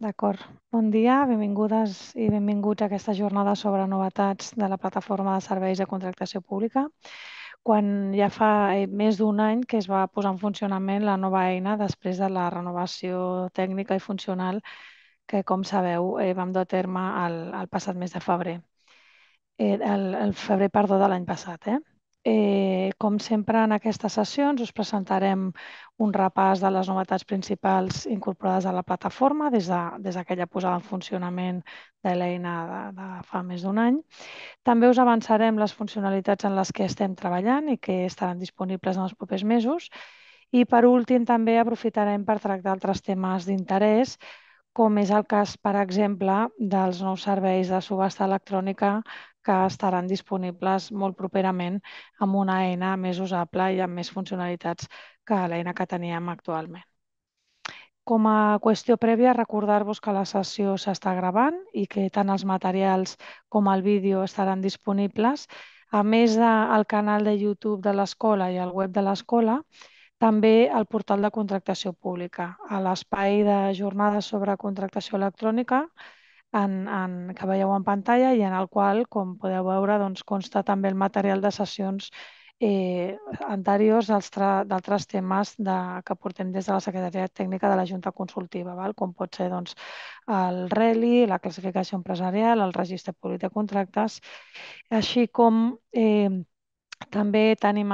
D'acord. Bon dia, benvingudes i benvinguts a aquesta jornada sobre novetats de la Plataforma de Serveis de Contractació Pública, quan ja fa més d'un any que es va posar en funcionament la nova eina després de la renovació tècnica i funcional que, com sabeu, vam dur a terme el passat mes de febrer, de l'any passat. Com sempre, en aquestes sessions us presentarem un repàs de les novetats principals incorporades a la plataforma des d'aquella posada en funcionament de l'eina de fa més d'un any. També us avançarem les funcionalitats en les que estem treballant i que estaran disponibles en els propers mesos. I, per últim, també aprofitarem per tractar altres temes d'interès, com és el cas, per exemple, dels nous serveis de subhasta electrònica que estaran disponibles molt properament amb una eina més usable i amb més funcionalitats que l'eina que teníem actualment. Com a qüestió prèvia, recordar-vos que la sessió s'està gravant i que tant els materials com el vídeo estaran disponibles. A més del canal de YouTube de l'escola i el web de l'escola, també al portal de contractació pública, a l'espai de jornades sobre contractació electrònica que veieu en pantalla i en el qual, com podeu veure, consta també el material de sessions anteriors d'altres temes que portem des de la Secretaria Tècnica de la Junta Consultiva, com pot ser el RELI, la classificació empresarial, el Registre Públic de Contractes, així com... També teniu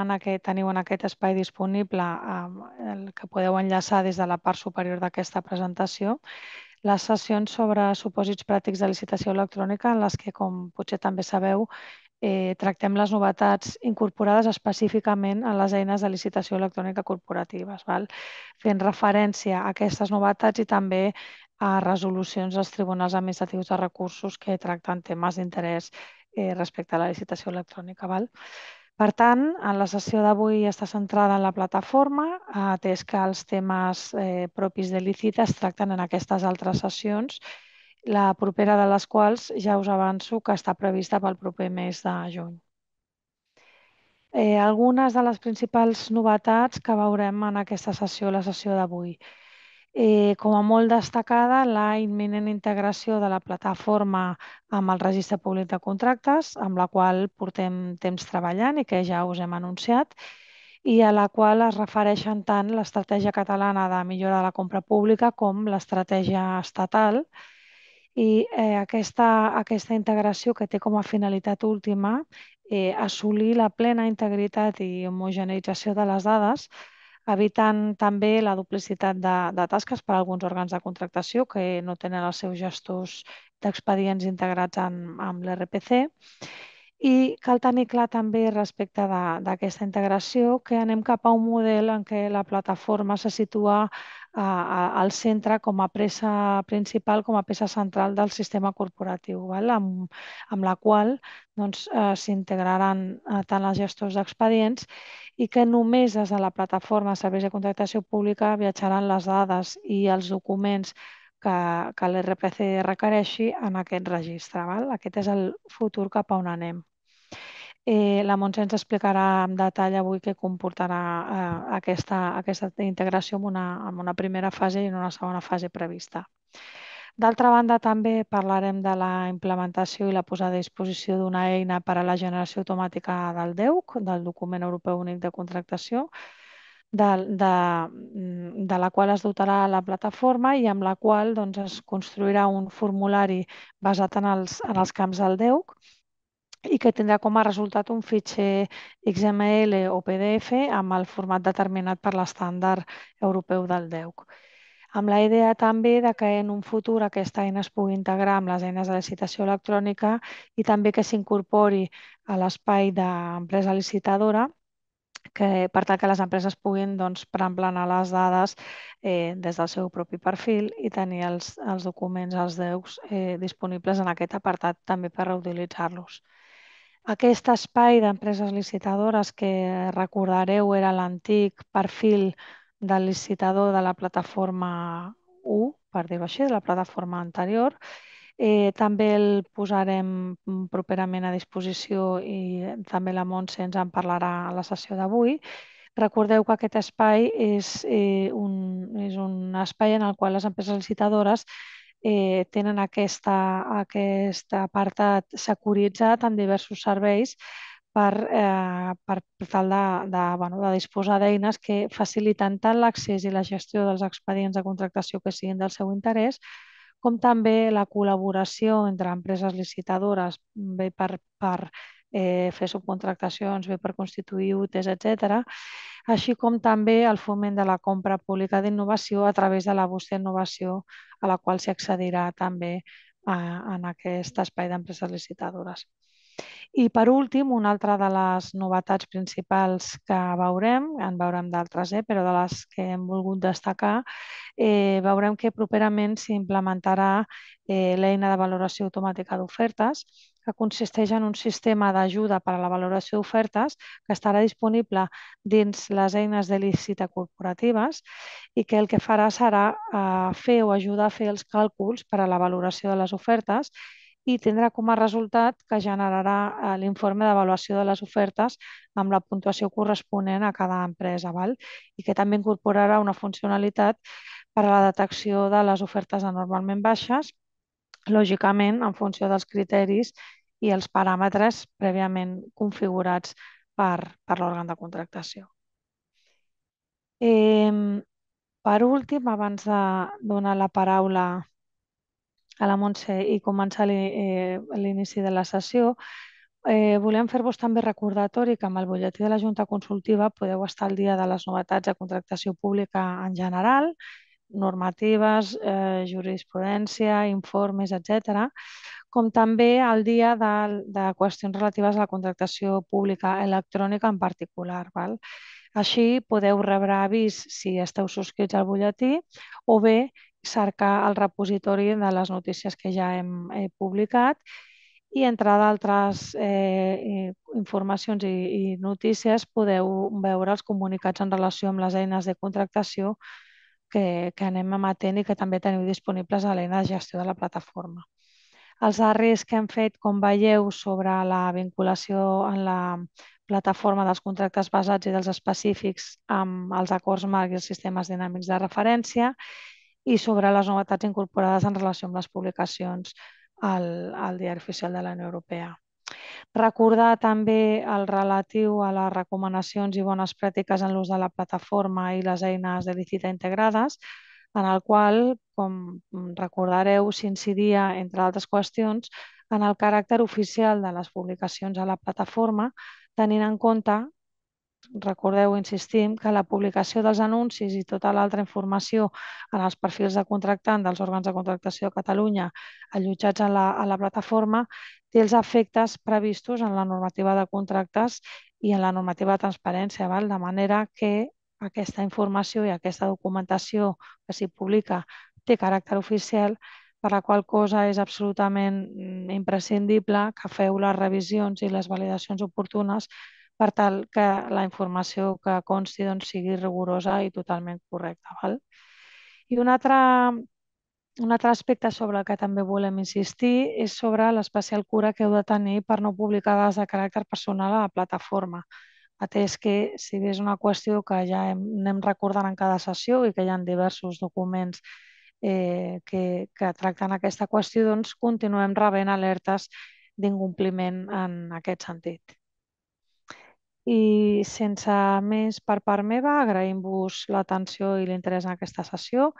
en aquest espai disponible, que podeu enllaçar des de la part superior d'aquesta presentació, les sessions sobre supòsits pràctics de licitació electrònica en les que, com potser també sabeu, tractem les novetats incorporades específicament a les eines de licitació electrònica corporatives, fent referència a aquestes novetats i també a resolucions dels tribunals administratius de recursos que tracten temes d'interès respecte a la licitació electrònica. Per tant, la sessió d'avui està centrada en la plataforma, atès que els temes propis de l'e-Licita es tracten en aquestes altres sessions, la propera de les quals ja us avanço que està prevista pel proper mes de juny. Algunes de les principals novetats que veurem en aquesta sessió, la sessió d'avui. Com a molt destacada, la imminent integració de la plataforma amb el Registre Públic de Contractes, amb la qual portem temps treballant i que ja us hem anunciat, i a la qual es refereixen tant l'estratègia catalana de millora de la compra pública com l'estratègia estatal. I aquesta integració, que té com a finalitat última assolir la plena integritat i homogeneïtzació de les dades, evitant també la duplicitat de tasques per a alguns òrgans de contractació que no tenen els seus gestors d'expedients integrats amb l'RPC. I cal tenir clar també respecte d'aquesta integració que anem cap a un model en què la plataforma se situa al centre com a peça principal, com a peça central del sistema corporatiu, amb la qual s'integraran tant els gestors d'expedients i que només des de la plataforma de serveis de contractació pública viatjaran les dades i els documents que l'RPC requereixi en aquest registre. Aquest és el futur cap a on anem. La Montse ens explicarà en detall avui què comportarà aquesta integració amb una primera fase i en una segona fase prevista. D'altra banda, també parlarem de la implementació i la posada a disposició d'una eina per a la generació automàtica del DEUC, del Document Europeu Únic de Contractació, de la qual es dotarà la plataforma i amb la qual es construirà un formulari basat en els camps del DEUC i que tindrà com a resultat un fitxer XML o PDF amb el format determinat per l'estàndard europeu del DEUC. Amb la idea també que en un futur aquesta eina es pugui integrar amb les eines de licitació electrònica i també que s'incorpori a l'espai d'empresa licitadora per tal que les empreses puguin preemplenar les dades des del seu propi perfil i tenir els documents, els DEUCs, disponibles en aquest apartat també per reutilitzar-los. Aquest espai d'empreses licitadores que recordareu era l'antic perfil del licitador de la plataforma 1, per dir-ho així, de la plataforma anterior. També el posarem properament a disposició i també la Montse ens en parlarà a la sessió d'avui. Recordeu que aquest espai és un espai en el qual les empreses licitadores tenen aquest apartat securitzat amb diversos serveis per tal de disposar d'eines que faciliten tant l'accés i la gestió dels expedients de contractació que siguin del seu interès, com també la col·laboració entre empreses licitadores, bé per fer subcontractacions, bé per constituir UTs, etc., així com també el foment de la compra pública d'innovació a través de la Borsa d'Innovació, a la qual s'accedirà també en aquest espai d'empreses licitadores. I per últim, una altra de les novetats principals que veurem, en veurem d'altres, però de les que hem volgut destacar, veurem que properament s'implementarà l'eina de valoració automàtica d'ofertes, que consisteix en un sistema d'ajuda per a la valoració d'ofertes que estarà disponible dins les eines de licita corporatives i que el que farà serà fer o ajudar a fer els càlculs per a la valoració de les ofertes i tindrà com a resultat que generarà l'informe d'avaluació de les ofertes amb la puntuació corresponent a cada empresa i que també incorporarà una funcionalitat per a la detecció de les ofertes anormalment baixes, lògicament en funció dels criteris i els paràmetres prèviament configurats per l'òrgan de contractació. Per últim, abans de donar la paraula a la Montse i començar l'inici de la sessió, volem fer-vos també recordatori que amb el butlletí de la Junta Consultiva podeu estar al dia de les novetats de contractació pública en general, normatives, jurisprudència, informes, etc., com també al dia de qüestions relatives a la contractació pública electrònica en particular. Així podeu rebre avís si esteu subscrits al butlletí o bé cercar el repositori de les notícies que ja hem publicat i, entre d'altres informacions i notícies, podeu veure els comunicats en relació amb les eines de contractació que anem emetent i que també teniu disponibles a l'eina de gestió de la plataforma. Els darrers que hem fet, com veieu, sobre la vinculació en la plataforma dels contractes basats i dels específics amb els acords marc i els sistemes dinàmics de referència, i sobre les novetats incorporades en relació amb les publicacions al Diari Oficial de la Unió Europea. Recordar també el relatiu a les recomanacions i bones pràctiques en l'ús de la plataforma i les eines de licita integrades, en el qual, com recordareu, s'incidia, entre altres qüestions, en el caràcter oficial de les publicacions a la plataforma, tenint en compte, recordeu, insistim, que la publicació dels anuncis i tota l'altra informació en els perfils de contractant dels òrgans de contractació de Catalunya allotjats a la plataforma té els efectes previstos en la normativa de contractes i en la normativa de transparència, de manera que aquesta informació i aquesta documentació que s'hi publica té caràcter oficial, per la qual cosa és absolutament imprescindible que feu les revisions i les validacions oportunes per tal que la informació que consti sigui rigorosa i totalment correcta. I un altre aspecte sobre el que també volem insistir és sobre l'especial cura que heu de tenir per no publicar dades de caràcter personal a la plataforma, atès que, si bé és una qüestió que ja anem recordant en cada sessió i que hi ha diversos documents que tracten aquesta qüestió, doncs continuem rebent alertes d'incompliment en aquest sentit. I sense més per part meva, agraïm-vos l'atenció i l'interès en aquesta sessió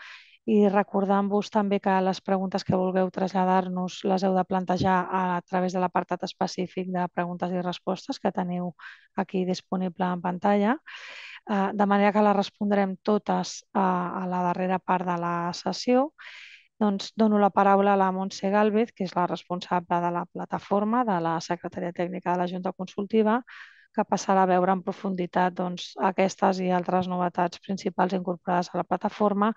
i recordant-vos també que les preguntes que vulgueu traslladar-nos les heu de plantejar a través de l'apartat específic de preguntes i respostes que teniu aquí disponible en pantalla, de manera que les respondrem totes a la darrera part de la sessió. Doncs dono la paraula a la Montse Gálvez, que és la responsable de la plataforma de la Secretaria Tècnica de la Junta Consultiva, que passarà a veure en profunditat aquestes i altres novetats principals incorporades a la plataforma,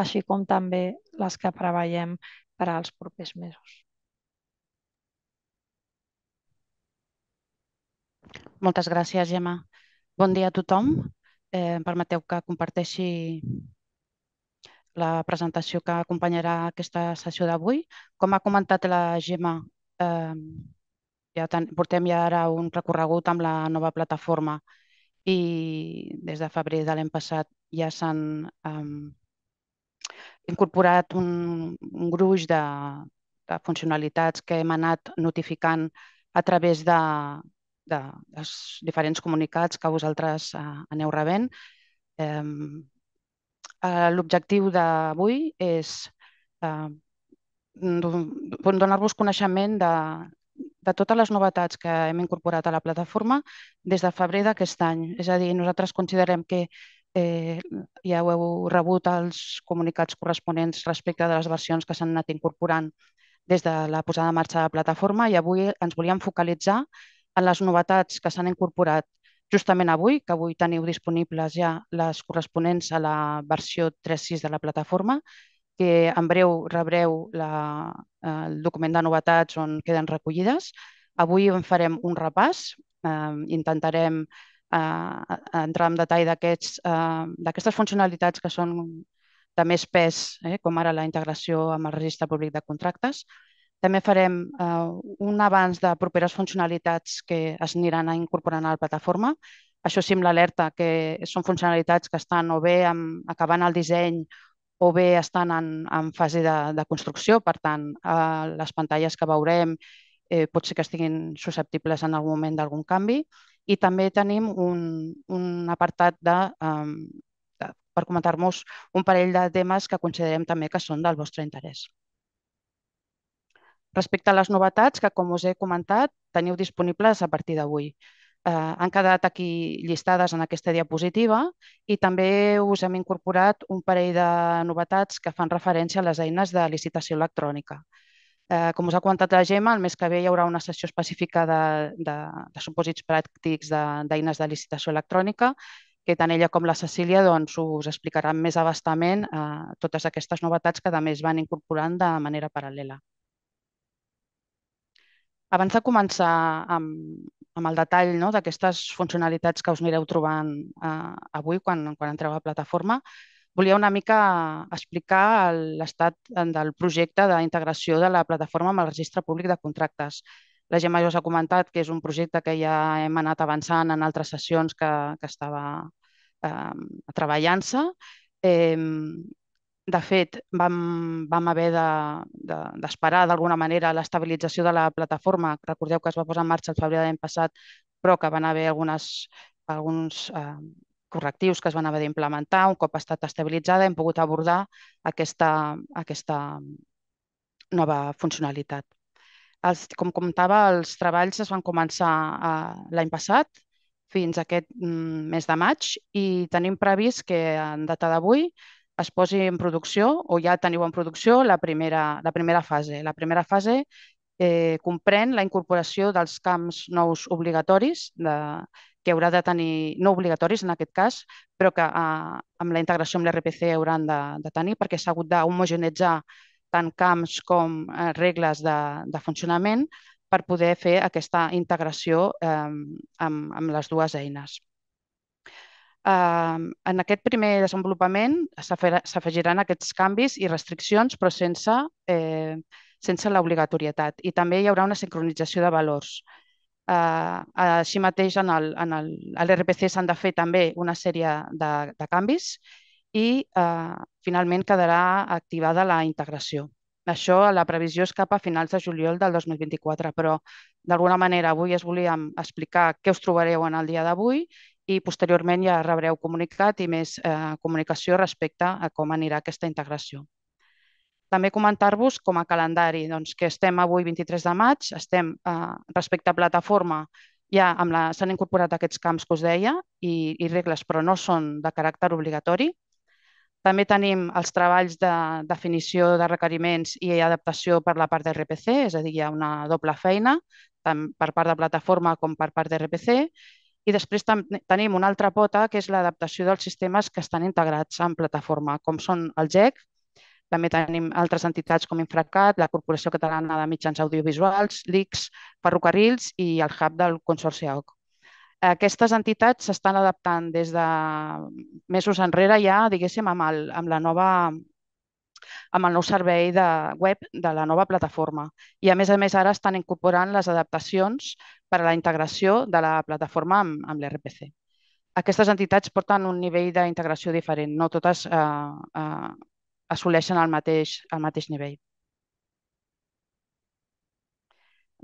així com també les que preveiem per als propers mesos. Moltes gràcies, Gemma. Bon dia a tothom. Permeteu que comparteixi la presentació que acompanyarà aquesta sessió d'avui. Com ha comentat la Gemma, portem ja ara un recorregut amb la nova plataforma i des de febrer de l'any passat ja s'han incorporat un gruix de funcionalitats que hem anat notificant a través dels diferents comunicats que vosaltres aneu rebent. L'objectiu d'avui és donar-vos coneixement de totes les novetats que hem incorporat a la plataforma des de febrer d'aquest any. És a dir, nosaltres considerem que ja heu rebut els comunicats corresponents respecte de les versions que s'han anat incorporant des de la posada en marxa de la plataforma, i avui ens volíem focalitzar en les novetats que s'han incorporat justament avui, que avui teniu disponibles ja les corresponents a la versió 3.6 de la plataforma, que en breu rebreu el document de novetats on queden recollides. Avui en farem un repàs, intentarem entrar en detall d'aquestes funcionalitats que són de més pes, com ara la integració amb el Registre Públic de Contractes. També farem un avanç de properes funcionalitats que es aniran incorporant a la plataforma. Això sí, amb l'alerta que són funcionalitats que estan o bé acabant el disseny o bé estan en fase de construcció. Per tant, les pantalles que veurem pot ser que estiguin susceptibles en algun moment d'algun canvi. I també tenim un apartat per comentar-vos un parell de temes que considerem també que són del vostre interès. Respecte a les novetats, que com us he comentat, teniu disponibles a partir d'avui. Han quedat aquí llistades en aquesta diapositiva i també us hem incorporat un parell de novetats que fan referència a les eines de licitació electrònica. Com us ha comentat la Gemma, el mes que ve hi haurà una sessió específica de supòsits pràctics d'eines de licitació electrònica, que tant ella com la Cecília us explicaran més abastament totes aquestes novetats que també es van incorporant de manera paral·lela. Abans de començar amb el detall d'aquestes funcionalitats que us anireu trobant avui quan entreu a la plataforma, volia una mica explicar l'estat del projecte d'integració de la plataforma amb el Registre Públic de Contractes. La Gemma ja us ha comentat que és un projecte que ja hem anat avançant en altres sessions que estava treballant-se. De fet, vam haver d'esperar d'alguna manera l'estabilització de la plataforma. Recordeu que es va posar en marxa el febrer de l'any passat, però que van haver alguns correctius que es van haver d'implementar. Un cop ha estat estabilitzada, hem pogut abordar aquesta nova funcionalitat. Com comentava, els treballs es van començar l'any passat fins aquest mes de maig i tenim previst que en data d'avui es posi en producció, o ja teniu en producció, la primera fase. La primera fase comprèn la incorporació dels camps nous obligatoris que haurà de tenir, no obligatoris en aquest cas, però que amb la integració amb l'RPC hauran de tenir, perquè s'ha hagut d'homogeneïtzar tant camps com regles de funcionament per poder fer aquesta integració amb les dues eines. En aquest primer desenvolupament s'afegiran aquests canvis i restriccions, però sense l'obligatorietat. I també hi haurà una sincronització de valors. Així mateix, a l'RPC s'han de fer també una sèrie de canvis i finalment quedarà activada la integració. Això, la previsió és cap a finals de juliol del 2024, però d'alguna manera avui us volíem explicar què us trobareu en el dia d'avui i posteriorment ja rebreu comunicat i més comunicació respecte a com anirà aquesta integració. També comentar-vos com a calendari que estem avui 23 de maig, estem respecte a plataforma, ja s'han incorporat aquests camps que us deia i regles, però no són de caràcter obligatori. També tenim els treballs de definició de requeriments i adaptació per la part d'RPC, és a dir, hi ha una doble feina, tant per part de plataforma com per part d'RPC. I després tenim una altra pota, que és l'adaptació dels sistemes que estan integrats en plataforma, com són el GEC. També tenim altres entitats com InfraCat, la Corporació Catalana de Mitjans Audiovisuals, l'ICS, Ferrocarrils i el hub del Consorci AOC. Aquestes entitats s'estan adaptant des de mesos enrere ja, diguéssim, amb el nou servei web de la nova plataforma. I, a més, ara estan incorporant les adaptacions per a la integració de la plataforma amb l'RPC. Aquestes entitats porten un nivell d'integració diferent. No totes assoleixen el mateix nivell.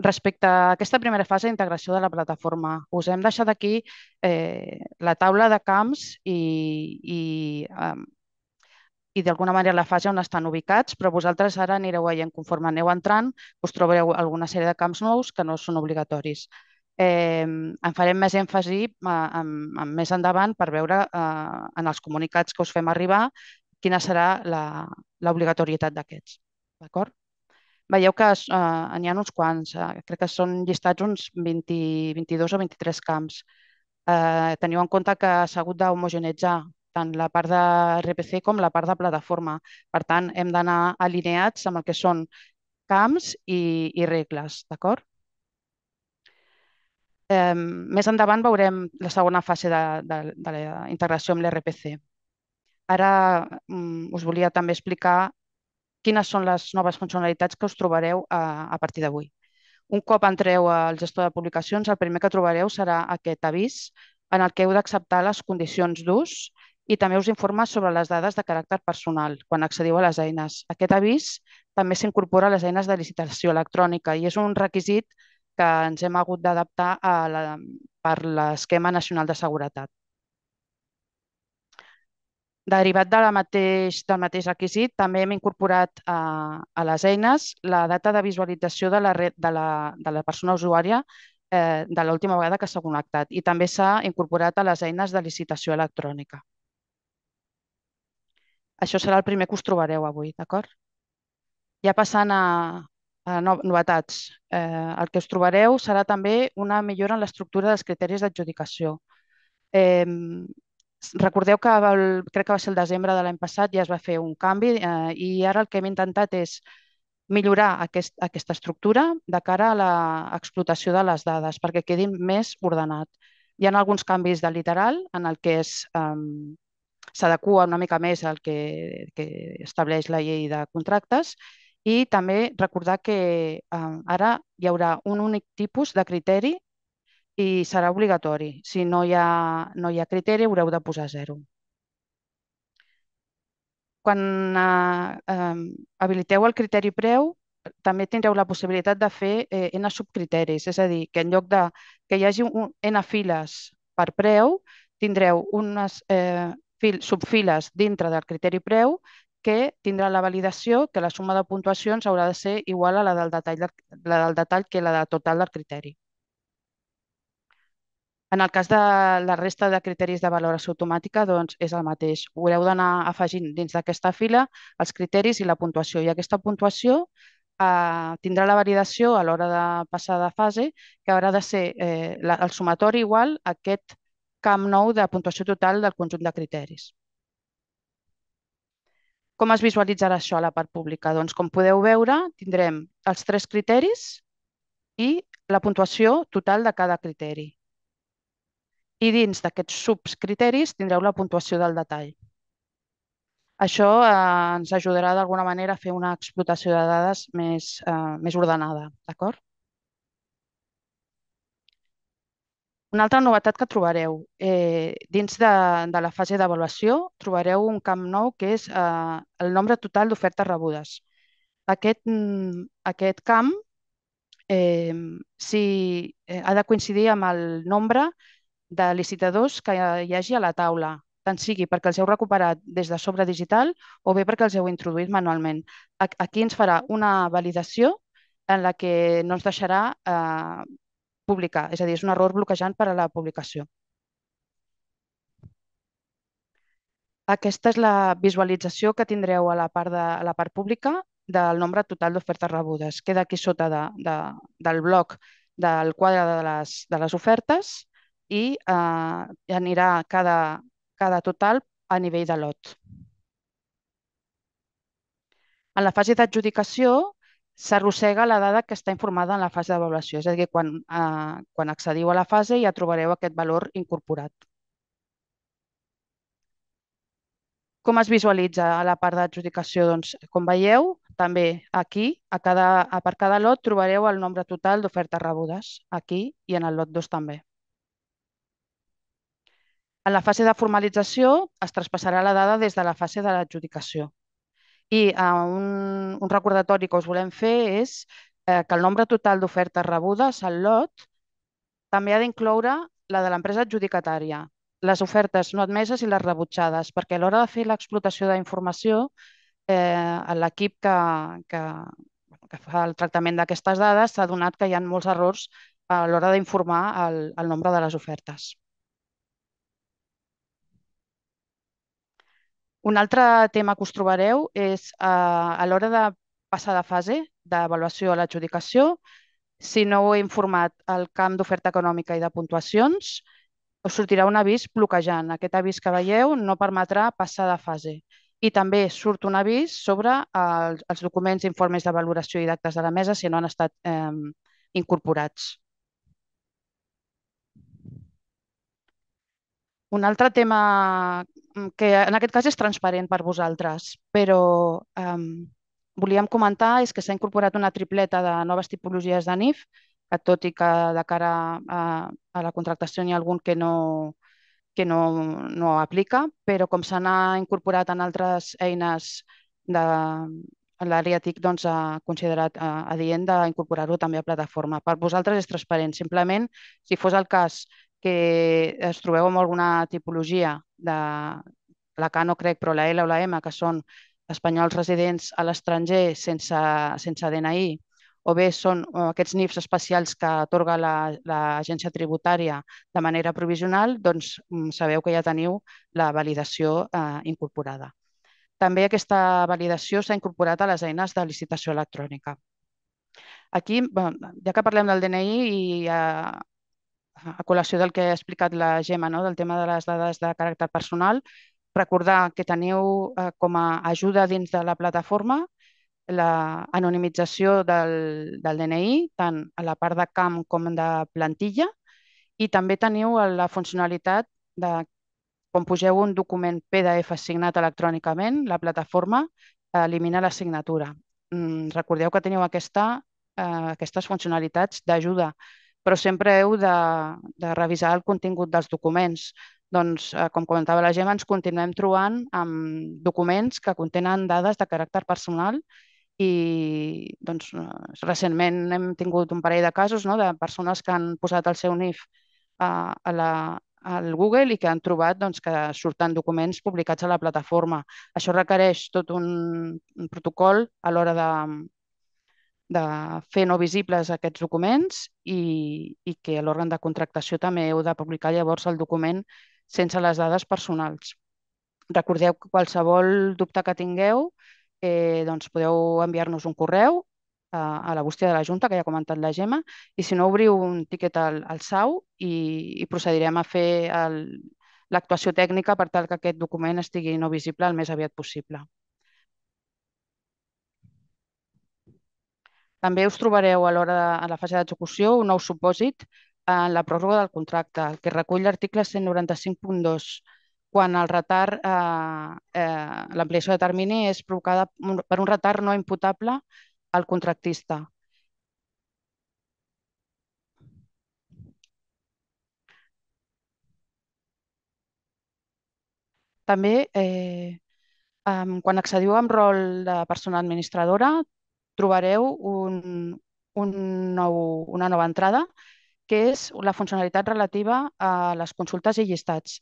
Respecte a aquesta primera fase d'integració de la plataforma, us hem deixat aquí la taula de camps i d'alguna manera la fase on estan ubicats, però vosaltres ara anireu veient conforme aneu entrant, us trobareu alguna sèrie de camps nous que no són obligatoris. En farem més èmfasi més endavant per veure en els comunicats que us fem arribar quina serà l'obligatorietat d'aquests. D'acord? Veieu que n'hi ha uns quants, crec que són llistats uns 22 o 23 camps. Teniu en compte que s'ha hagut d'homogeneïtzar tant la part de RPC com la part de plataforma. Per tant, hem d'anar alineats amb el que són camps i regles, d'acord? Més endavant veurem la segona fase de la integració amb l'RPC. Ara us volia també explicar quines són les noves funcionalitats que us trobareu a partir d'avui. Un cop entreu al gestor de publicacions, el primer que trobareu serà aquest avís en el que heu d'acceptar les condicions d'ús i també us informa sobre les dades de caràcter personal quan accediu a les eines. Aquest avís també s'incorpora a les eines de licitació electrònica i és un requisit que ens hem hagut d'adaptar per l'esquema nacional de seguretat. Derivat del mateix requisit, també hem incorporat a les eines la data de visualització de la persona usuària de l'última vegada que s'ha connectat i també s'ha incorporat a les eines de licitació electrònica. Això serà el primer que us trobareu avui, d'acord? Ja passant a novetats, el que us trobareu serà també una millora en l'estructura dels criteris d'adjudicació. Recordeu que crec que va ser el desembre de l'any passat, ja es va fer un canvi i ara el que hem intentat és millorar aquesta estructura de cara a l'explotació de les dades perquè quedi més ordenat. Hi ha alguns canvis de literal en el que s'adequa una mica més al que estableix la llei de contractes i també recordar que ara hi haurà un únic tipus de criteri i serà obligatori. Si no hi ha criteri, haureu de posar 0. Quan habiliteu el criteri preu, també tindreu la possibilitat de fer N subcriteris, és a dir, que en lloc que hi hagi N files per preu, tindreu unes subfiles dintre del criteri preu que tindrà la validació que la suma de puntuacions haurà de ser igual a la del detall que la del total del criteri. En el cas de la resta de criteris de valoració automàtica, doncs és el mateix. Haureu d'anar afegint dins d'aquesta fila els criteris i la puntuació. I aquesta puntuació tindrà la validació a l'hora de passar de fase, que haurà de ser el sumatori igual a aquest camp nou de puntuació total del conjunt de criteris. Com es visualitzarà això a la part pública? Doncs com podeu veure, tindrem els 3 criteris i la puntuació total de cada criteri. I dins d'aquests subcriteris tindreu la puntuació del detall. Això ens ajudarà d'alguna manera a fer una explotació de dades més ordenada, d'acord? Una altra novetat que trobareu, dins de la fase d'avaluació trobareu un camp nou que és el nombre total d'ofertes rebudes. Aquest camp ha de coincidir amb el nombre de licitadors que hi hagi a la taula, tant sigui perquè els heu recuperat des de sobre digital o bé perquè els heu introduït manualment. Aquí ens farà una validació en la que no ens deixarà publicar, és a dir, és un error bloquejant per a la publicació. Aquesta és la visualització que tindreu a la part pública del nombre total d'ofertes rebudes. Queda aquí sota del bloc del quadre de les ofertes i anirà cada total a nivell de lot. En la fase d'adjudicació s'arrossega la dada que està informada en la fase d'avaluació, és a dir, quan accediu a la fase ja trobareu aquest valor incorporat. Com es visualitza a la part d'adjudicació? Doncs, com veieu, també aquí, per cada lot, trobareu el nombre total d'ofertes rebudes, aquí i en el lot 2 també. En la fase de formalització es traspassarà la dada des de la fase de l'adjudicació I un recordatori que us volem fer és que el nombre total d'ofertes rebudes al lot també ha d'incloure la de l'empresa adjudicatària, les ofertes no admeses i les rebutjades, perquè a l'hora de fer l'explotació d'informació, l'equip que fa el tractament d'aquestes dades s'ha adonat que hi ha molts errors a l'hora d'informar el nombre de les ofertes. Un altre tema que us trobareu és a l'hora de passar de fase d'avaluació a l'adjudicació, si no heu informat el camp d'oferta econòmica i de puntuacions, us sortirà un avís bloquejant. Aquest avís que veieu no permetrà passar de fase. I també surt un avís sobre els documents, informes de valoració i d'actes de la mesa si no han estat incorporats. Un altre tema que en aquest cas és transparent per vosaltres, però volíem comentar és que s'ha incorporat una tripleta de noves tipologies de NIF, que tot i que de cara a la contractació n'hi ha algun que no aplica, però com se n'ha incorporat en altres eines de l'àrea TIC, doncs ha considerat adient d'incorporar-ho també a plataforma. Per vosaltres és transparent. Simplement, si fos el cas que es trobeu amb alguna tipologia de la K no crec, però la L o la M, que són espanyols residents a l'estranger sense DNI, o bé són aquests NIFs especials que atorga l'agència tributària de manera provisional, doncs sabeu que ja teniu la validació incorporada. També aquesta validació s'ha incorporat a les eines de licitació electrònica. Aquí, ja que parlem del DNI i a col·lació del que ha explicat la Gemma, del tema de les dades de caràcter personal, recordar que teniu com a ajuda dins de la plataforma l'anonimització del DNI, tant a la part de camp com de plantilla, i també teniu la funcionalitat de quan pugeu un document PDF signat electrònicament, la plataforma elimina la signatura. Recordeu que teniu aquestes funcionalitats d'ajuda, però sempre heu de revisar el contingut dels documents. Doncs, com comentava la Gemma, ens continuem trobant amb documents que contenen dades de caràcter personal i doncs, recentment hem tingut un parell de casos de persones que han posat el seu NIF al Google i que han trobat que surten documents publicats a la plataforma. Això requereix tot un protocol a l'hora de fer no visibles aquests documents i que l'òrgan de contractació també heu de publicar llavors el document sense les dades personals. Recordeu que qualsevol dubte que tingueu podeu enviar-nos un correu a la bústia de la Junta, que ja ha comentat la Gemma, i si no, obriu un tiquet al SAU i procedirem a fer l'actuació tècnica per tal que aquest document estigui no visible el més aviat possible. També us trobareu a la fase d'execució un nou supòsit en la pròrroga del contracte, el que recull l'article 195.2, quan l'ampliació de termini és provocada per un retard no imputable al contractista. També, quan accediu amb rol de persona administradora, trobareu una nova entrada, que és la funcionalitat relativa a les consultes i llistats.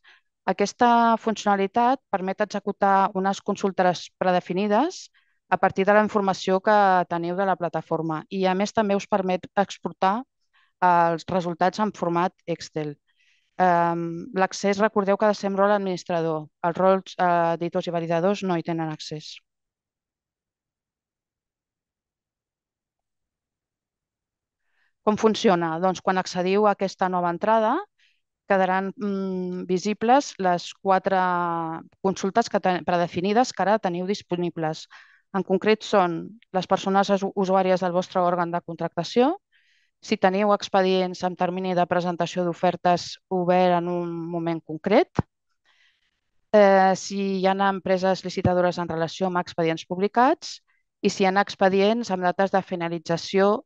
Aquesta funcionalitat permet executar unes consultes predefinides a partir de la informació que teniu de la plataforma i, a més, també us permet exportar els resultats en format Excel. L'accés, recordeu que ha de ser amb rol administrador. Els rols editors i validadors no hi tenen accés. Com funciona? Doncs quan accediu a aquesta nova entrada quedaran visibles les 4 consultes predefinides que ara teniu disponibles. En concret són les persones usuàries del vostre òrgan de contractació, si teniu expedients amb termini de presentació d'ofertes obert en un moment concret, si hi ha empreses licitadores en relació amb expedients publicats i si hi ha expedients amb dates de finalització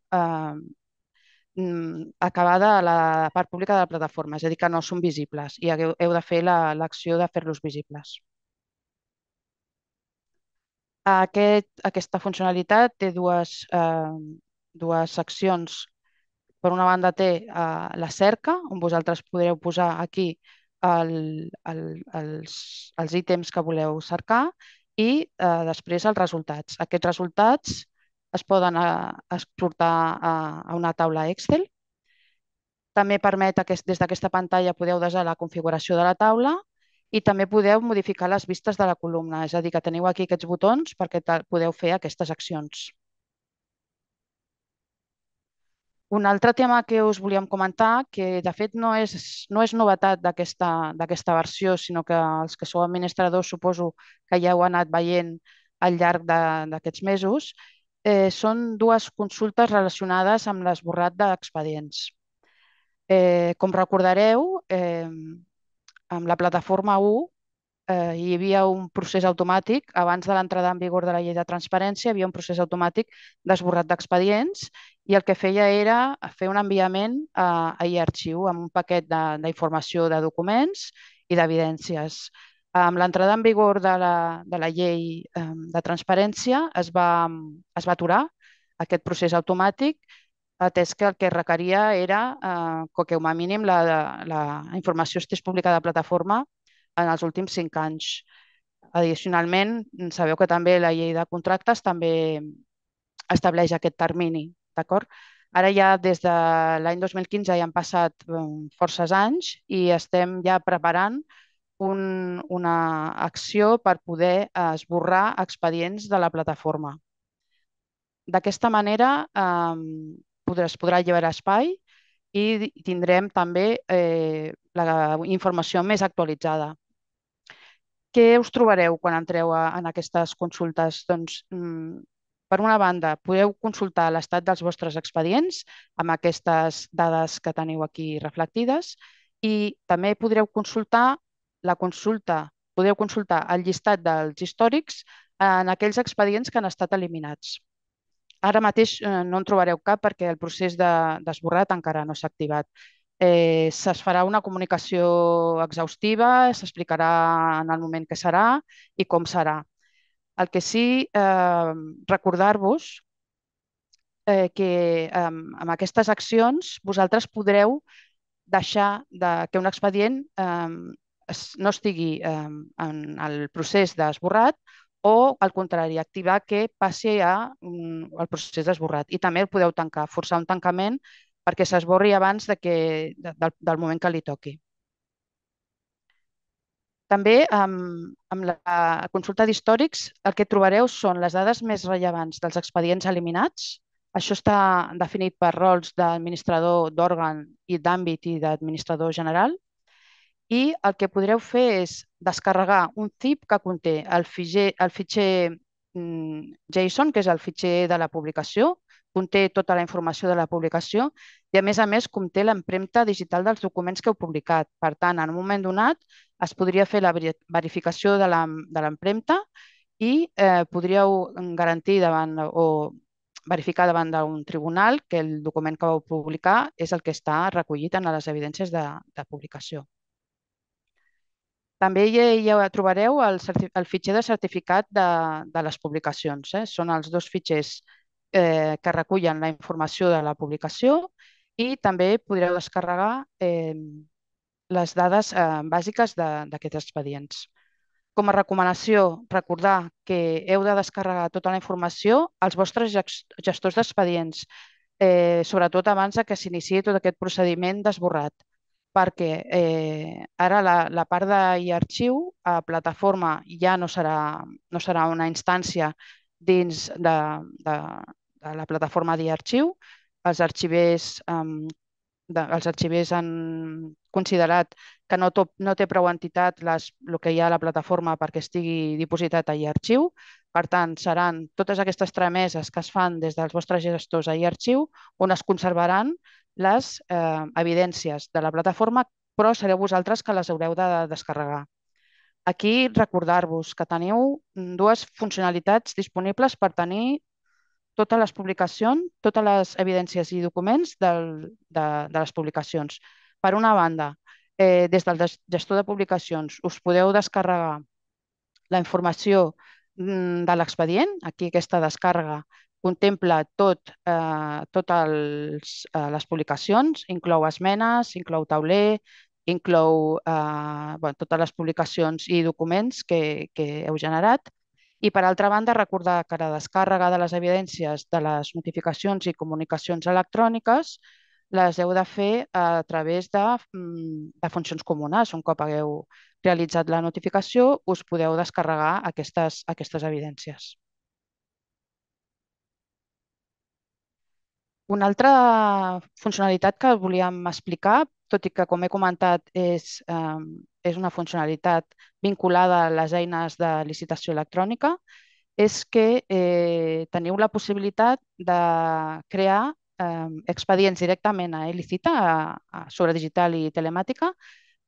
acabada a la part pública de la plataforma, és a dir, que no són visibles i heu de fer l'acció de fer-los visibles. Aquesta funcionalitat té dues seccions. Per una banda té la cerca, on vosaltres podreu posar aquí els ítems que voleu cercar i després els resultats. Aquests resultats es poden exportar a una taula Excel. També permet que des d'aquesta pantalla podeu desar la configuració de la taula i també podeu modificar les vistes de la columna. És a dir, que teniu aquí aquests botons perquè podeu fer aquestes accions. Un altre tema que us volíem comentar, que de fet no és novetat d'aquesta versió, sinó que els que sou administradors suposo que ja heu anat veient al llarg d'aquests mesos, són dues consultes relacionades amb l'esborrat d'expedients. Com recordareu, amb la plataforma 1 hi havia un procés automàtic, abans de l'entrada en vigor de la llei de transparència, hi havia un procés automàtic d'esborrat d'expedients i el que feia era fer un enviament a iArxiu amb un paquet d'informació de documents i d'evidències. Amb l'entrada en vigor de la llei de transparència es va aturar aquest procés automàtic, atès que el que requeria era que, com a mínim, la informació estés publicada a plataforma en els últims 5 anys. Addicionalment, sabeu que també la llei de contractes també estableix aquest termini. Ara ja des de l'any 2015 ja han passat forces anys i estem ja preparant una acció per poder esborrar expedients de la plataforma. D'aquesta manera es podrà alliberar espai i tindrem també la informació més actualitzada. Què us trobareu quan entreu en aquestes consultes? Doncs, per una banda, podeu consultar l'estat dels vostres expedients amb aquestes dades que teniu aquí reflectides i també podreu consultar el llistat dels històrics en aquells expedients que han estat eliminats. Ara mateix no en trobareu cap perquè el procés d'esborrat encara no s'ha activat. Es farà una comunicació exhaustiva, s'explicarà en el moment que serà i com serà. El que sí, recordar-vos que amb aquestes accions vosaltres podreu deixar que un expedient no estigui en el procés d'esborrat o, al contrari, activar que passi al procés d'esborrat. I també el podeu tancar, forçar un tancament perquè s'esborri abans del moment que li toqui. També, amb la consulta d'històrics, el que trobareu són les dades més rellevants dels expedients eliminats. Això està definit per rols d'administrador d'òrgan i d'àmbit i d'administrador general. I el que podreu fer és descarregar un zip que conté el fitxer JSON, que és el fitxer de la publicació, conté tota la informació de la publicació i, a més, conté l'empremta digital dels documents que heu publicat. Per tant, en un moment donat es podria fer la verificació de l'empremta i podríeu garantir o verificar davant d'un tribunal que el document que vau publicar és el que està recollit en les evidències de publicació. També hi trobareu el fitxer de certificat de les publicacions. Són els dos fitxers que recullen la informació de la publicació i també podreu descarregar les dades bàsiques d'aquests expedients. Com a recomanació, recordar que heu de descarregar tota la informació als vostres gestors d'expedients, sobretot abans que s'iniciï tot aquest procediment d'esborrat, perquè ara la part d'arxiu a plataforma ja no serà una instància dins de la plataforma d'arxiu. Els arxivers han considerat que no té prou entitat el que hi ha a la plataforma perquè estigui dipositat a iArxiu. Per tant, seran totes aquestes trameses que es fan des dels vostres gestors a iArxiu on es conservaran les evidències de la plataforma, però sereu vosaltres que les haureu de descarregar. Aquí, recordar-vos que teniu dues funcionalitats disponibles per tenir totes les publicacions, totes les evidències i documents de les publicacions. Per una banda, des del gestor de publicacions us podeu descarregar la informació de l'expedient. Aquí aquesta descàrrega contempla totes les publicacions, inclou esmenes, inclou tauler, inclou totes les publicacions i documents que heu generat. I, per altra banda, recordar que la descàrrega de les evidències de les notificacions i comunicacions electròniques les heu de fer a través de funcions comunes. Un cop hagueu realitzat la notificació, us podeu descarregar aquestes evidències. Una altra funcionalitat que volíem explicar, tot i que, com he comentat, és una funcionalitat vinculada a les eines de licitació electrònica, és que teniu la possibilitat de crear expedients directament a e-Licita, sobre digital i telemàtica,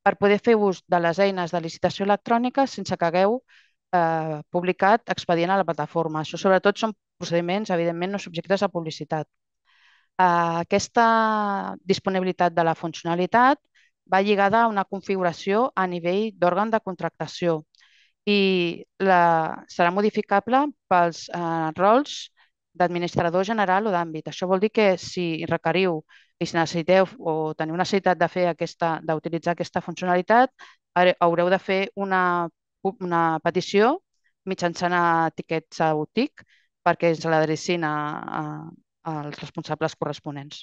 per poder fer ús de les eines de licitació electrònica sense que hagueu publicat expedient a la plataforma. Això, sobretot, són procediments, evidentment, no subjectes a publicitat. Aquesta disponibilitat de la funcionalitat va lligada a una configuració a nivell d'òrgan de contractació i serà modificable pels rols d'administrador general o d'àmbit. Això vol dir que si requeriu i si necessiteu o teniu necessitat d'utilitzar aquesta funcionalitat, haureu de fer una petició mitjançant etiquet SAU TIC perquè ens l'adrecin als responsables corresponents.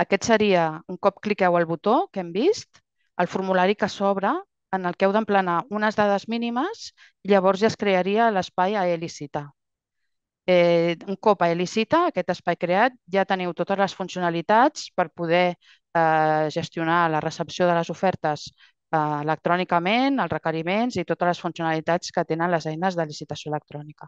Aquest seria, un cop cliqueu al botó que hem vist, el formulari que s'obre en el que heu d'emplenar unes dades mínimes i llavors ja es crearia l'espai a e-Licita. Un cop a e-Licita, aquest espai creat, ja teniu totes les funcionalitats per poder gestionar la recepció de les ofertes electrònicament, els requeriments i totes les funcionalitats que tenen les eines de licitació electrònica.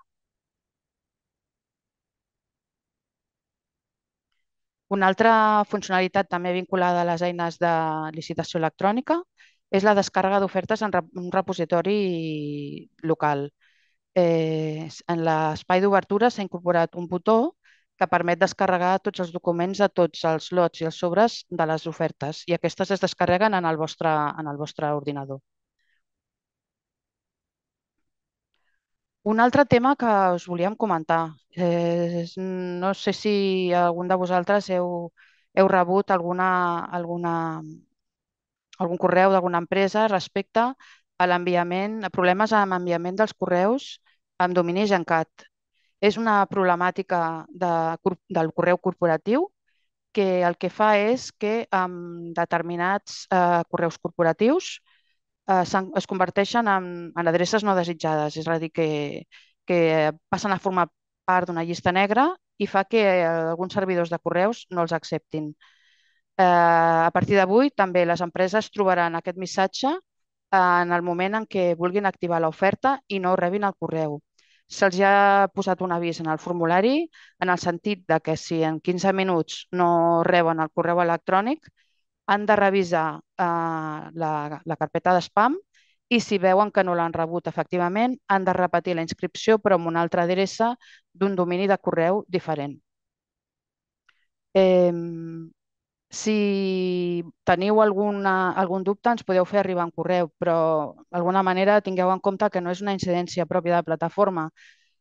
Una altra funcionalitat també vinculada a les eines de licitació electrònica és la descàrrega d'ofertes en un repositori local. En l'espai d'obertura s'ha incorporat un botó que permet descarregar tots els documents de tots els lots i els sobres de les ofertes i aquestes es descarreguen en el vostre ordinador. Un altre tema que us volíem comentar. No sé si algun de vosaltres heu rebut algun correu d'alguna empresa respecte a l'enviament, a problemes amb enviament dels correus amb domini GenCat. És una problemàtica del correu corporatiu que el que fa és que amb determinats correus corporatius es converteixen en adreces no desitjades, és a dir, que passen a formar part d'una llista negra i fa que alguns servidors de correus no els acceptin. A partir d'avui, també les empreses trobaran aquest missatge en el moment en què vulguin activar l'oferta i no rebin el correu. Se'ls ha posat un avís en el formulari en el sentit que si en 15 minuts no reben el correu electrònic, han de revisar la carpeta de spam i si veuen que no l'han rebut efectivament han de repetir la inscripció però amb una altra adreça d'un domini de correu diferent. Si teniu algun dubte ens podeu fer arribar un correu, però d'alguna manera tingueu en compte que no és una incidència pròpia de plataforma,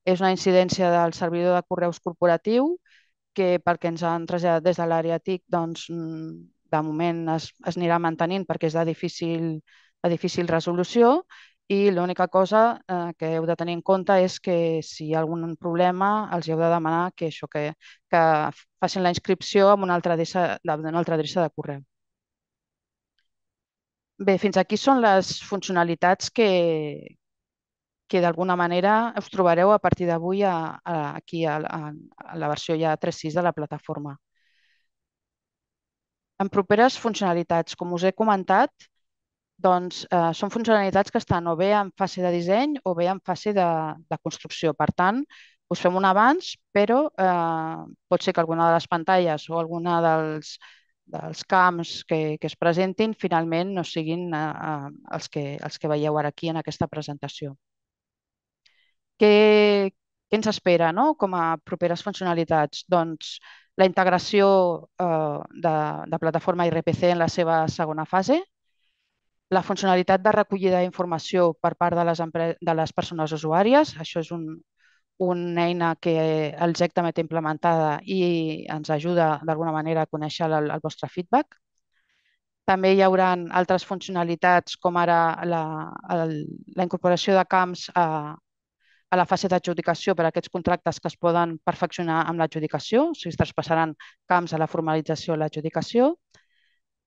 és una incidència del servidor de correus corporatiu que pel que ens han traslladat des de l'àrea TIC doncs de moment es anirà mantenint perquè és de difícil resolució i l'única cosa que heu de tenir en compte és que si hi ha algun problema els heu de demanar que facin la inscripció amb una altra adreça de correu. Bé, fins aquí són les funcionalitats que d'alguna manera us trobareu a partir d'avui aquí a la versió ja 3.6 de la plataforma. En properes funcionalitats, com us he comentat, són funcionalitats que estan o bé en fase de disseny o bé en fase de construcció. Per tant, us fem un avanç, però pot ser que alguna de les pantalles o alguna dels camps que es presentin finalment no siguin els que veieu ara aquí en aquesta presentació. Què ens espera com a properes funcionalitats? Doncs la integració de plataforma IRPC en la seva segona fase, la funcionalitat de recollida d'informació per part de les persones usuàries. Això és una eina que el GEC també té implementada i ens ajuda d'alguna manera a conèixer el vostre feedback. També hi haurà altres funcionalitats com ara la incorporació de camps a la fase d'adjudicació per a aquests contractes que es poden perfeccionar amb l'adjudicació, o sigui, es traspassaran camps a la formalització i l'adjudicació.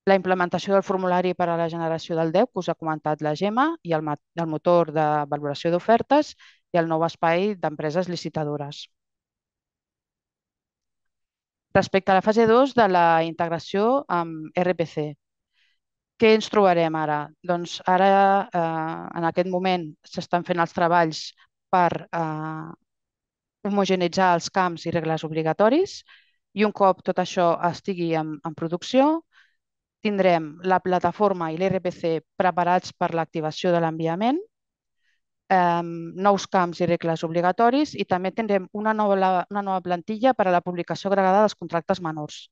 La implementació del formulari per a la generació del DEU, que us ha comentat la Gemma, i el motor de valoració d'ofertes i el nou espai d'empreses licitadores. Respecte a la fase 2 de la integració amb RPC, què ens trobarem ara? Doncs ara, en aquest moment, s'estan fent els treballs per homogeneïtzar els camps i regles obligatoris i un cop tot això estigui en producció, tindrem la plataforma i l'RPC preparats per l'activació de l'enviament, nous camps i regles obligatoris i també tindrem una nova plantilla per a la publicació agregada dels contractes menors.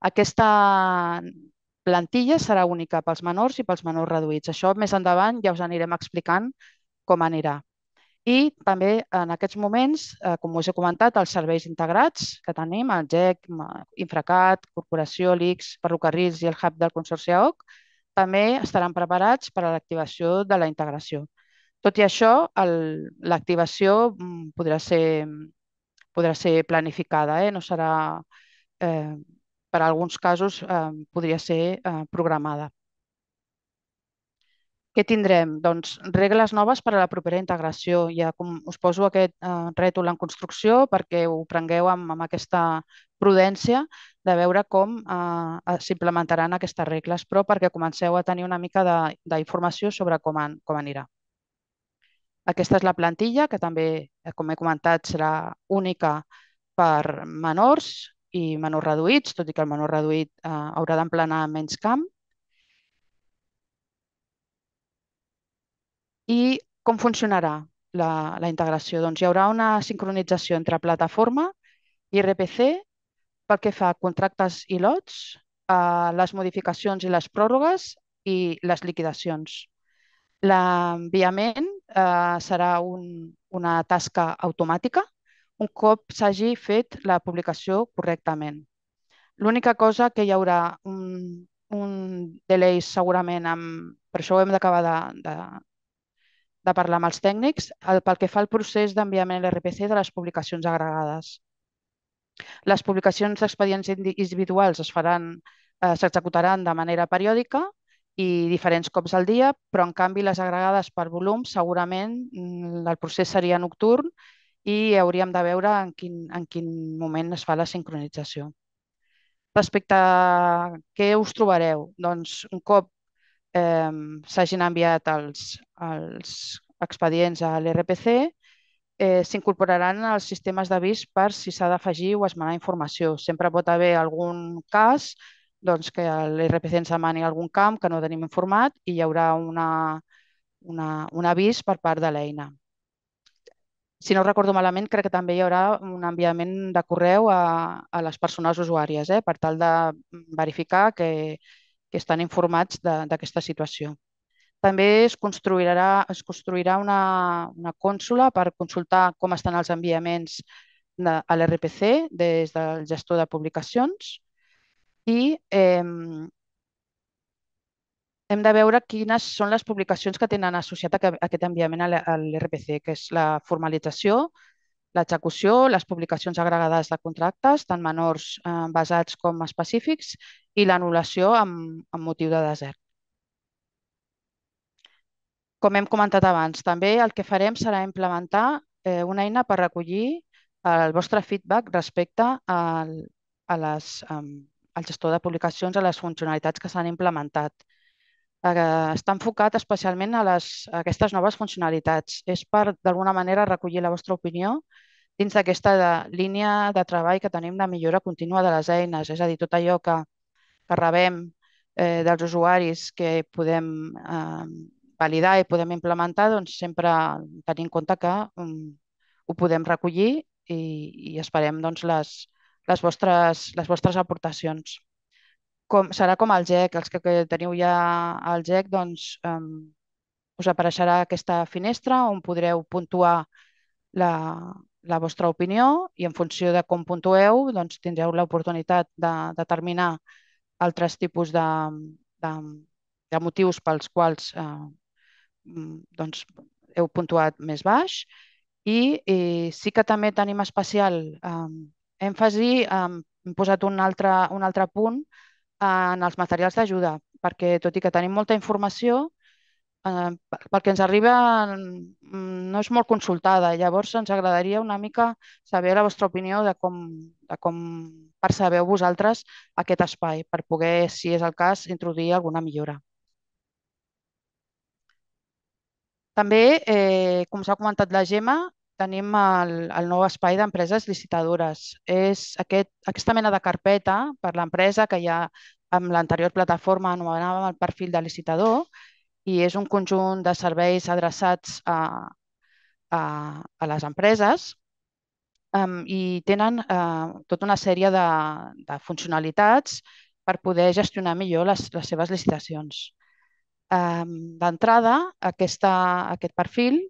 Aquesta plantilla serà única pels menors i pels menors reduïts. Això més endavant ja us anirem explicant com anirà. I també en aquests moments, com us he comentat, els serveis integrats que tenim, el GEC, InfraCat, Corporació, l'ICS, Ferrocarrils i el hub del Consorci AOC, també estaran preparats per a l'activació de la integració. Tot i això, l'activació podrà ser planificada, no serà, per alguns casos, podria ser programada. Què tindrem? Doncs regles noves per a la propera integració. Ja us poso aquest rètol en construcció perquè ho prengueu amb aquesta prudència de veure com s'implementaran aquestes regles, però perquè comenceu a tenir una mica d'informació sobre com anirà. Aquesta és la plantilla, que també, com he comentat, serà única per menors i menors reduïts, tot i que el menor reduït haurà d'emplenar menys camp. I com funcionarà la integració? Doncs hi haurà una sincronització entre plataforma i RPC pel que fa a contractes i lots, les modificacions i les pròrrogues i les liquidacions. L'enviament serà una tasca automàtica un cop s'hagi fet la publicació correctament. L'única cosa que hi haurà un delay segurament, per això ho hem d'acabar de parlar amb els tècnics, pel que fa al procés d'enviament a l'RPC de les publicacions agregades. Les publicacions d'expedients individuals s'executaran de manera periòdica i diferents cops al dia, però en canvi les agregades per volum segurament el procés seria nocturn i hauríem de veure en quin moment es fa la sincronització. Respecte a què us trobareu, doncs un cop s'hagin enviat els expedients a l'RPC, s'incorporaran els sistemes d'avís per si s'ha d'afegir o esmenar informació. Sempre pot haver algun cas que l'RPC ens demani algun camp que no tenim informat i hi haurà un avís per part de l'eina. Si no recordo malament, crec que també hi haurà un enviament de correu a les persones usuàries per tal de verificar que estan informats d'aquesta situació. També es construirà una cònsula per consultar com estan els enviaments a l'RPC des del gestor de publicacions i hem de veure quines són les publicacions que tenen associat a aquest enviament a l'RPC, que és la formalització, l'execució, les publicacions agregades de contractes, tant menors basats com específics, i l'anul·lació amb motiu de desert. Com hem comentat abans, també el que farem serà implementar una eina per recollir el vostre feedback respecte al gestor de publicacions, a les funcionalitats que s'han implementat. Està enfocat especialment a aquestes noves funcionalitats. És per, d'alguna manera, recollir la vostra opinió dins d'aquesta línia de treball que tenim de millora contínua de les eines. És a dir, tot allò que rebem dels usuaris que podem validar i podem implementar, doncs sempre tenint en compte que ho podem recollir i esperem les vostres aportacions. serà com el GEC, els que teniu ja al GEC, doncs us apareixerà aquesta finestra on podreu puntuar la vostra opinió i en funció de com puntueu tindreu l'oportunitat de determinar altres tipus de motius pels quals heu puntuat més baix. I sí que també tenim especial èmfasi, hem posat un altre punt en els materials d'ajuda, perquè tot i que tenim molta informació, pel que ens arriba no és molt consultada. Llavors ens agradaria una mica saber la vostra opinió de com percebeu vosaltres aquest espai per poder, si és el cas, introduir alguna millora. També, com s'ha comentat la Gemma, tenim el nou espai d'empreses licitadores. És aquesta mena de carpeta per l'empresa que ja amb l'anterior plataforma anomenàvem el perfil de licitador i és un conjunt de serveis adreçats a les empreses i tenen tota una sèrie de funcionalitats per poder gestionar millor les seves licitacions. D'entrada, aquest perfil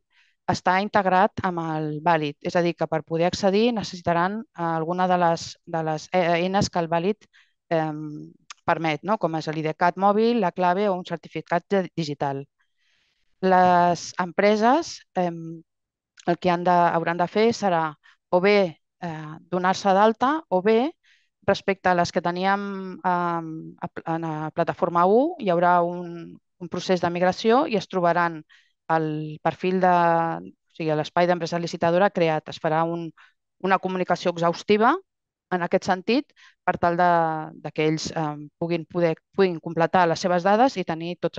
està integrat amb el VàLid, és a dir, que per poder accedir necessitaran alguna de les eines que el VàLid permet, com és l'IDCAT mòbil, la Cl@ve o un certificat digital. Les empreses el que hauran de fer serà o bé donar-se d'alta o bé, respecte a les que teníem en la plataforma 1, hi haurà un procés de migració i es trobaran l'espai d'empresa licitadora creat. Es farà una comunicació exhaustiva en aquest sentit per tal que ells puguin completar les seves dades i tenir tots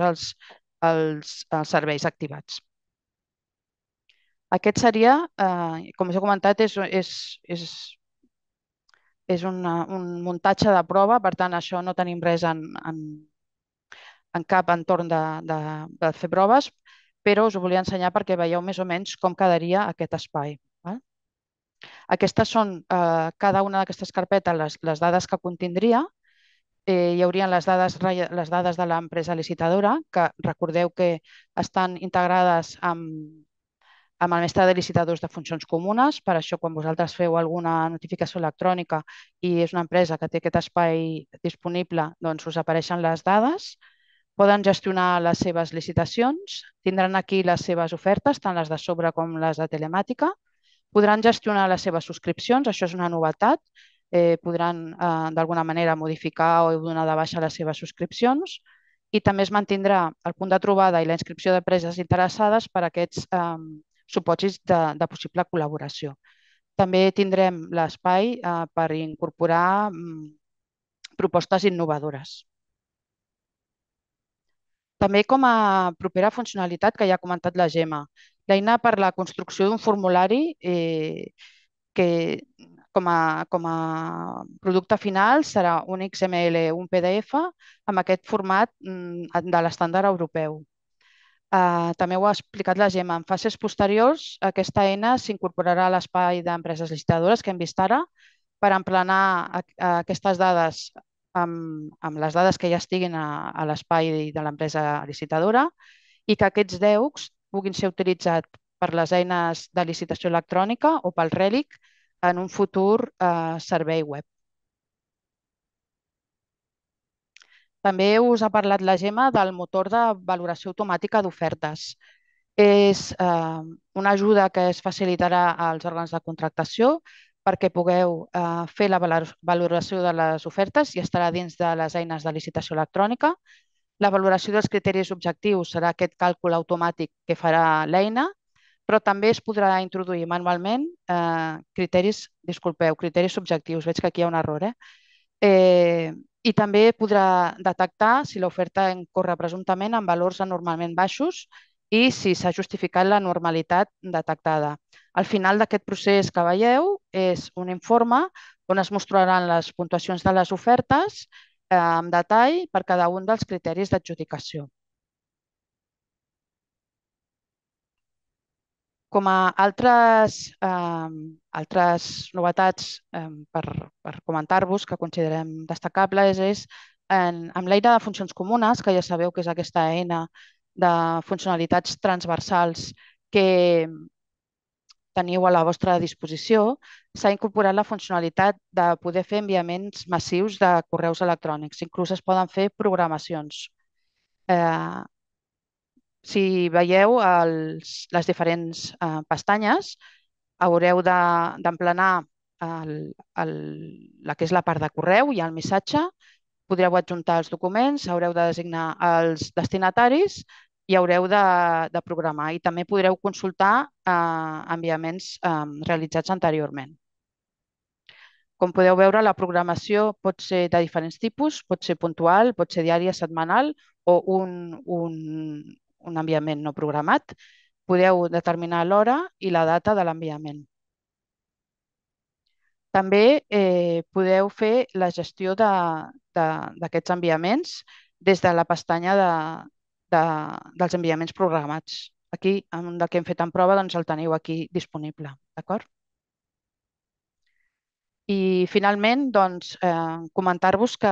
els serveis activats. Aquest seria, com us he comentat, és un muntatge de prova, per tant, això no tenim res en cap entorn de fer proves, però us ho volia ensenyar perquè veieu més o menys com quedaria aquest espai. Aquestes són, cada una d'aquestes carpetes, les dades que contindria. Hi haurien les dades de l'empresa licitadora, que recordeu que estan integrades amb el mestre de licitadors de funcions comunes. Per això, quan vosaltres feu alguna notificació electrònica i és una empresa que té aquest espai disponible, doncs us apareixen les dades. Poden gestionar les seves licitacions, tindran aquí les seves ofertes, tant les de sobre com les de telemàtica. Podran gestionar les seves subscripcions, això és una novetat. Podran, d'alguna manera, modificar o donar de baixa les seves subscripcions. I també es mantindrà el punt de trobada i la inscripció d'empreses interessades per aquests supòsits de possible col·laboració. També tindrem l'espai per incorporar propostes innovadores. També com a propera funcionalitat que ja ha comentat la Gemma, l'eina per la construcció d'un formulari que com a producte final serà un XML, un PDF, amb aquest format de l'estàndard europeu. També ho ha explicat la Gemma. En fases posteriors, aquesta eina s'incorporarà a l'espai d'empreses licitadores que hem vist ara per emplenar aquestes dades amb les dades que ja estiguin a l'espai de l'empresa licitadora i que aquests DEUCs puguin ser utilitzats per les eines de licitació electrònica o pel RELI en un futur servei web. També us ha parlat la Gemma del motor de valoració automàtica d'ofertes. És una ajuda que es facilitarà als òrgans de contractació perquè pugueu fer la valoració de les ofertes i estarà dins de les eines de licitació electrònica. La valoració dels criteris objectius serà aquest càlcul automàtic que farà l'eina, però també es podrà introduir manualment criteris subjectius. Veig que aquí hi ha un error. I també podrà detectar si l'oferta incorre presumptament en valors anormalment baixos i si s'ha justificat la normalitat detectada. Al final d'aquest procés que veieu és un informe on es mostraran les puntuacions de les ofertes amb detall per cada un dels criteris d'adjudicació. Com a altres novetats per comentar-vos que considerem destacables és amb l'eina de funcions comunes, que ja sabeu que és aquesta eina de funcionalitats transversals que teniu a la vostra disposició, s'ha incorporat la funcionalitat de poder fer enviaments massius de correus electrònics. Inclús es poden fer programacions. Si veieu les diferents pestanyes, haureu d'emplenar la que és la part de correu i el missatge. Podreu adjuntar els documents, haureu de designar els destinataris i haureu de programar. I també podreu consultar enviaments realitzats anteriorment. Com podeu veure, la programació pot ser de diferents tipus, pot ser puntual, pot ser diària, setmanal o un enviament no programat. Podeu determinar l'hora i la data de l'enviament. També podeu fer la gestió d'aquests enviaments des de la pestanya dels enviaments programats. Aquí, amb el que hem fet en prova, doncs el teniu aquí disponible. D'acord? I finalment, doncs, comentar-vos que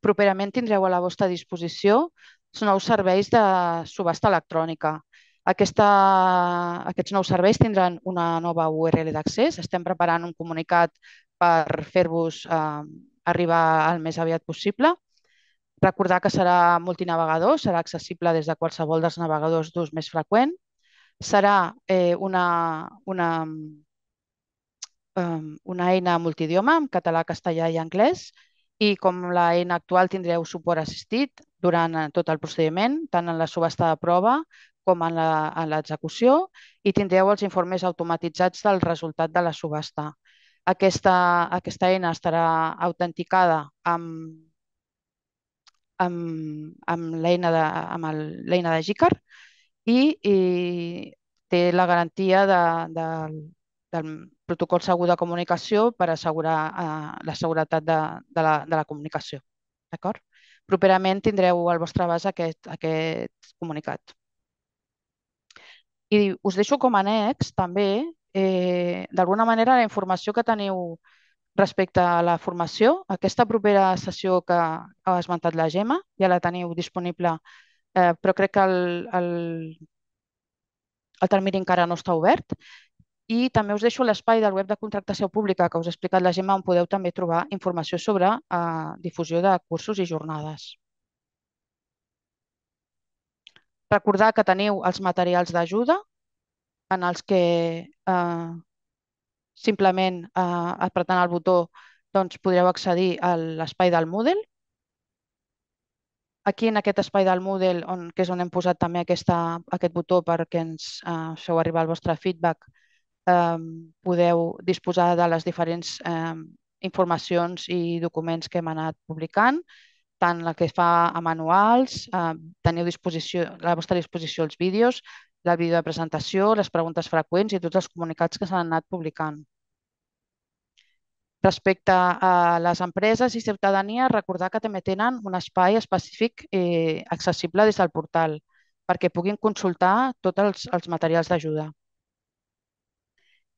properament tindreu a la vostra disposició els nous serveis de subhasta electrònica. Aquests nous serveis tindran una nova URL d'accés. Estem preparant un comunicat per fer-vos arribar el més aviat possible. Recordar que serà multinavegador, serà accessible des de qualsevol dels navegadors d'ús més freqüent. Serà una eina multidioma, en català, castellà i anglès. I com l'eina actual tindreu suport assistit durant tot el procediment, tant en la subhasta de prova com en l'execució, i tindreu els informes automatitzats del resultat de la subhasta. Aquesta eina estarà autenticada amb l'eina de GICAR i té la garantia del protocol segur de comunicació per assegurar la seguretat de la comunicació. D'acord? Properament tindreu al vostre abast aquest comunicat. I us deixo com a annex també, d'alguna manera, la informació que teniu respecte a la formació. Aquesta propera sessió que ha esmentat la Gemma ja la teniu disponible, però crec que el termini encara no està obert. I també us deixo l'espai del web de contractació pública que us ha explicat la Gemma, on podeu també trobar informació sobre difusió de cursos i jornades. Recordar que teniu els materials d'ajuda en els que simplement apretant el botó podreu accedir a l'espai del Moodle. Aquí, en aquest espai del Moodle, que és on hem posat també aquest botó perquè ens feu arribar el vostre feedback, podeu disposar de les diferents informacions i documents que hem anat publicant, tant la que fa a manuals, teniu a la vostra disposició els vídeos, la videopresentació, les preguntes freqüents i tots els comunicats que s'han anat publicant. Respecte a les empreses i ciutadania, recordar que també tenen un espai específic accessible des del portal perquè puguin consultar tots els materials d'ajuda.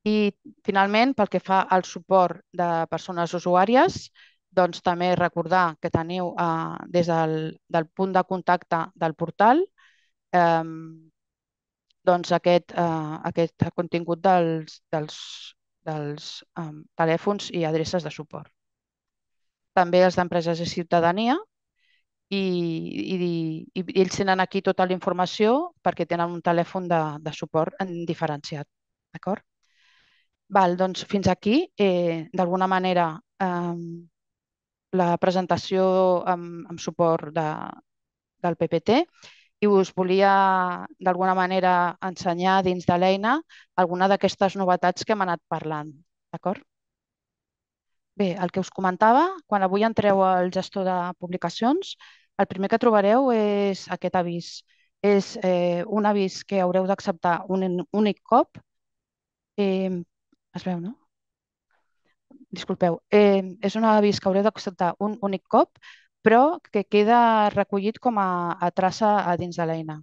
I, finalment, pel que fa al suport de persones usuàries, doncs també recordar que teniu des del punt de contacte del portal aquest contingut dels telèfons i adreces de suport. També els d'empreses i ciutadania, i ells tenen aquí tota la informació perquè tenen un telèfon de suport diferenciat. D'acord? Doncs fins aquí, d'alguna manera, la presentació amb suport del PPT, i us volia, d'alguna manera, ensenyar dins de l'eina alguna d'aquestes novetats que hem anat parlant. D'acord? Bé, el que us comentava, quan avui entreu al gestor de publicacions, el primer que trobareu és aquest avís. És un avís que haureu d'acceptar un únic cop. Es veu, no? Disculpeu. És un avís que haureu d'acceptar un únic cop, però que queda recollit com a traça a dins de l'eina.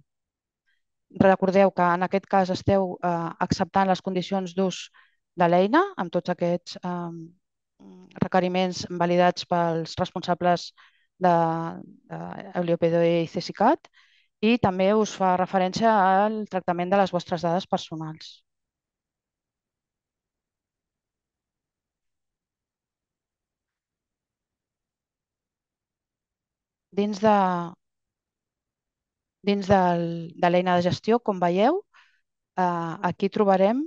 Recordeu que en aquest cas esteu acceptant les condicions d'ús de l'eina amb tots aquests requeriments validats pels responsables d'LOPDE i CSICAT i també us fa referència al tractament de les vostres dades personals. Dins de l'eina de gestió, com veieu, aquí trobarem...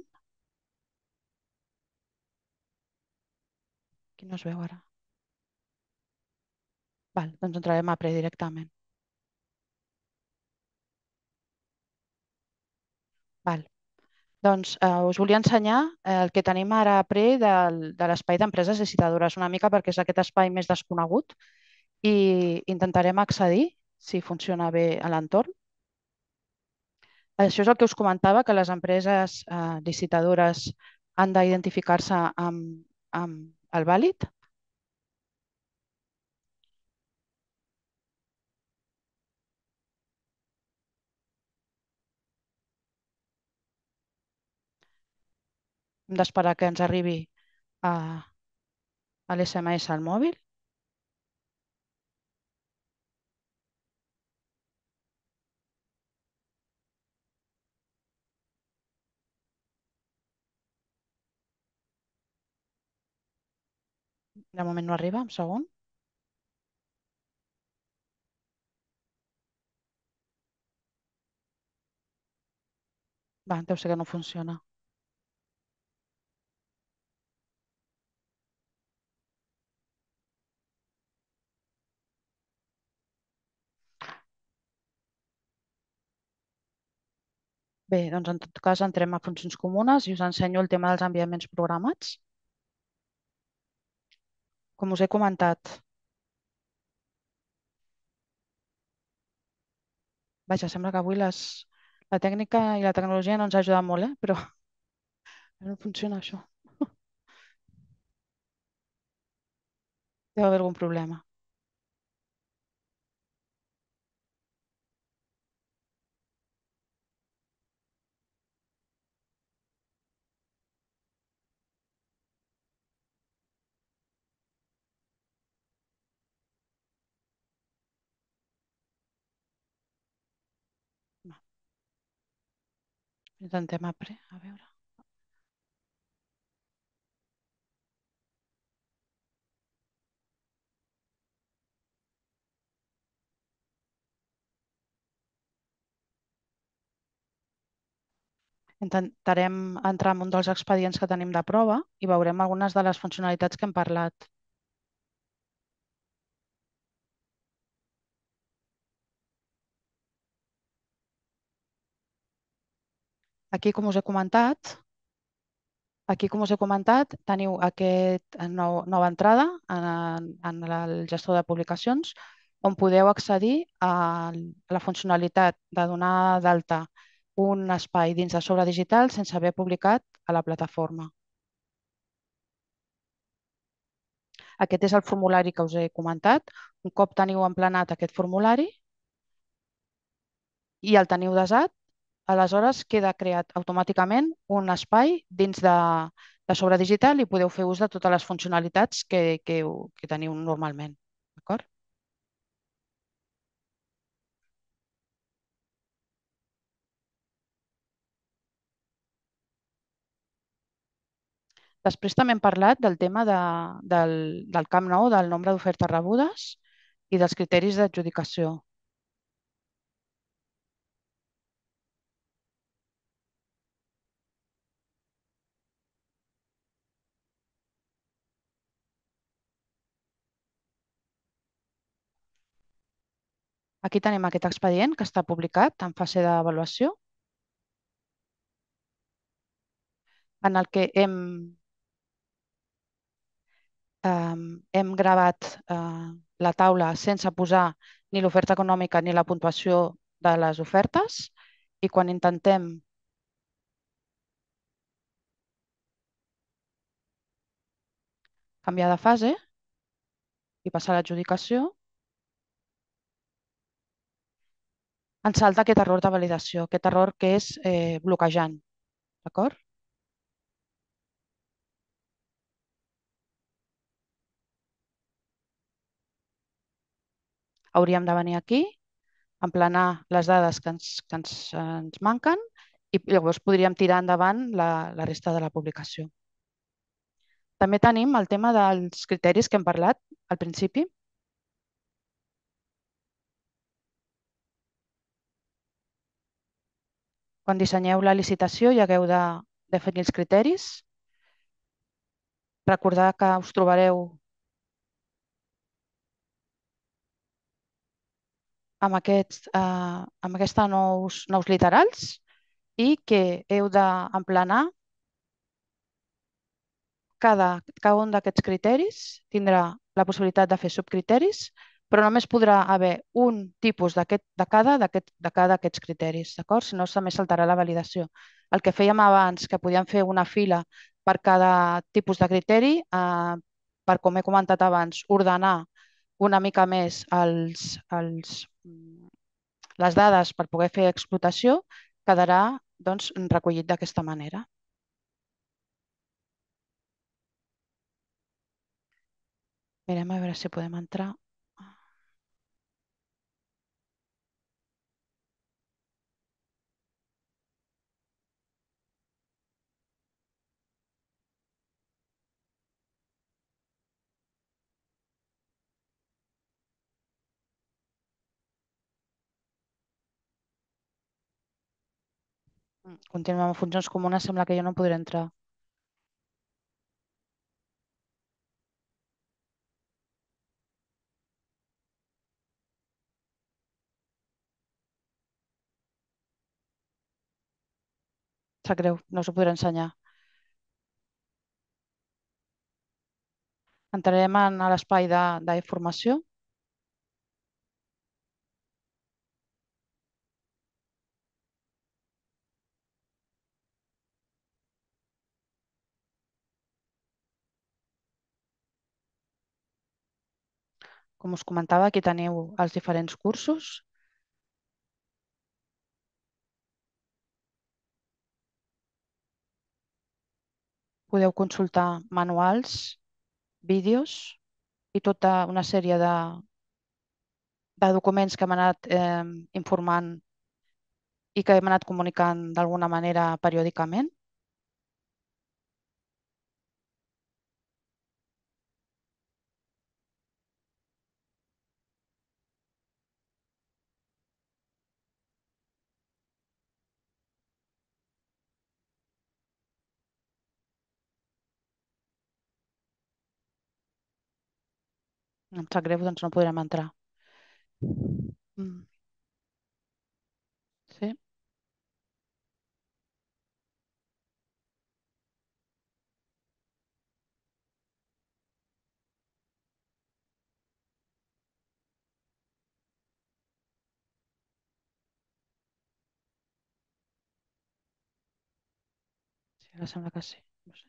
Aquí no es veu ara. Doncs entrarem a Pre directament. Doncs us volia ensenyar el que tenim ara a Pre de l'espai d'empreses licitadores, una mica perquè és aquest espai més desconegut i intentarem accedir si funciona bé a l'entorn. Això és el que us comentava, que les empreses licitadores han d'identificar-se amb el VàLid. Hem d'esperar que ens arribi a l'SMS al mòbil. De moment no arriba, un segon. Deu ser que no funciona. Bé, doncs en tot cas entrem a funcions comunes i us ensenyo el tema dels enviaments programats. Com us he comentat, sembla que avui la tècnica i la tecnologia no ens ha ajudat molt, però no funciona això. Deu haver algun problema. Intentem apre, a veure. Intentarem entrar en un dels expedients que tenim de prova i veurem algunes de les funcionalitats que hem parlat. Aquí, com us he comentat, teniu aquesta nova entrada en el gestor de publicacions on podeu accedir a la funcionalitat de donar d'alta un espai dins de sobre digital sense haver publicat a la plataforma. Aquest és el formulari que us he comentat. Un cop teniu emplenat aquest formulari i el teniu desat, aleshores queda creat automàticament un espai dins de sobre digital i podeu fer ús de totes les funcionalitats que teniu normalment. D'acord? Després també hem parlat del tema del camp nou, del nombre d'ofertes rebudes i dels criteris d'adjudicació. Aquí tenim aquest expedient que està publicat en fase d'avaluació, en el que hem gravat la taula sense posar ni l'oferta econòmica ni la puntuació de les ofertes i quan intentem canviar de fase i passar a l'adjudicació, ens salta aquest error de validació, aquest error que és bloquejant. D'acord? hauríem de venir aquí, emplenar les dades que ens manquen i llavors podríem tirar endavant la resta de la publicació. També tenim el tema dels criteris que hem parlat al principi. Quan dissenyeu la licitació ja hagueu de definir els criteris. Recordar que us trobareu amb aquests nous literals i que heu d'emplenar cada un d'aquests criteris, tindrà la possibilitat de fer subcriteris, però només podrà haver un tipus de cada d'aquests criteris, d'acord? Si no, també saltarà la validació. El que fèiem abans, que podíem fer una fila per cada tipus de criteri, per, com he comentat abans, ordenar una mica més les dades per poder fer explotació, quedarà recollit d'aquesta manera. Mirem a veure si podem entrar. Continuem amb funcions comunes, sembla que jo no podré entrar. Sap greu, no us ho podré ensenyar. Entrarem en l'espai d'informació. Com us comentava, aquí teniu els diferents cursos. Podeu consultar manuals, vídeos i tota una sèrie de documents que hem anat informant i que hem anat comunicant d'alguna manera periòdicament. Em sap greu, doncs no podrem entrar. Sí. Sí, ara sembla que sí. No sé.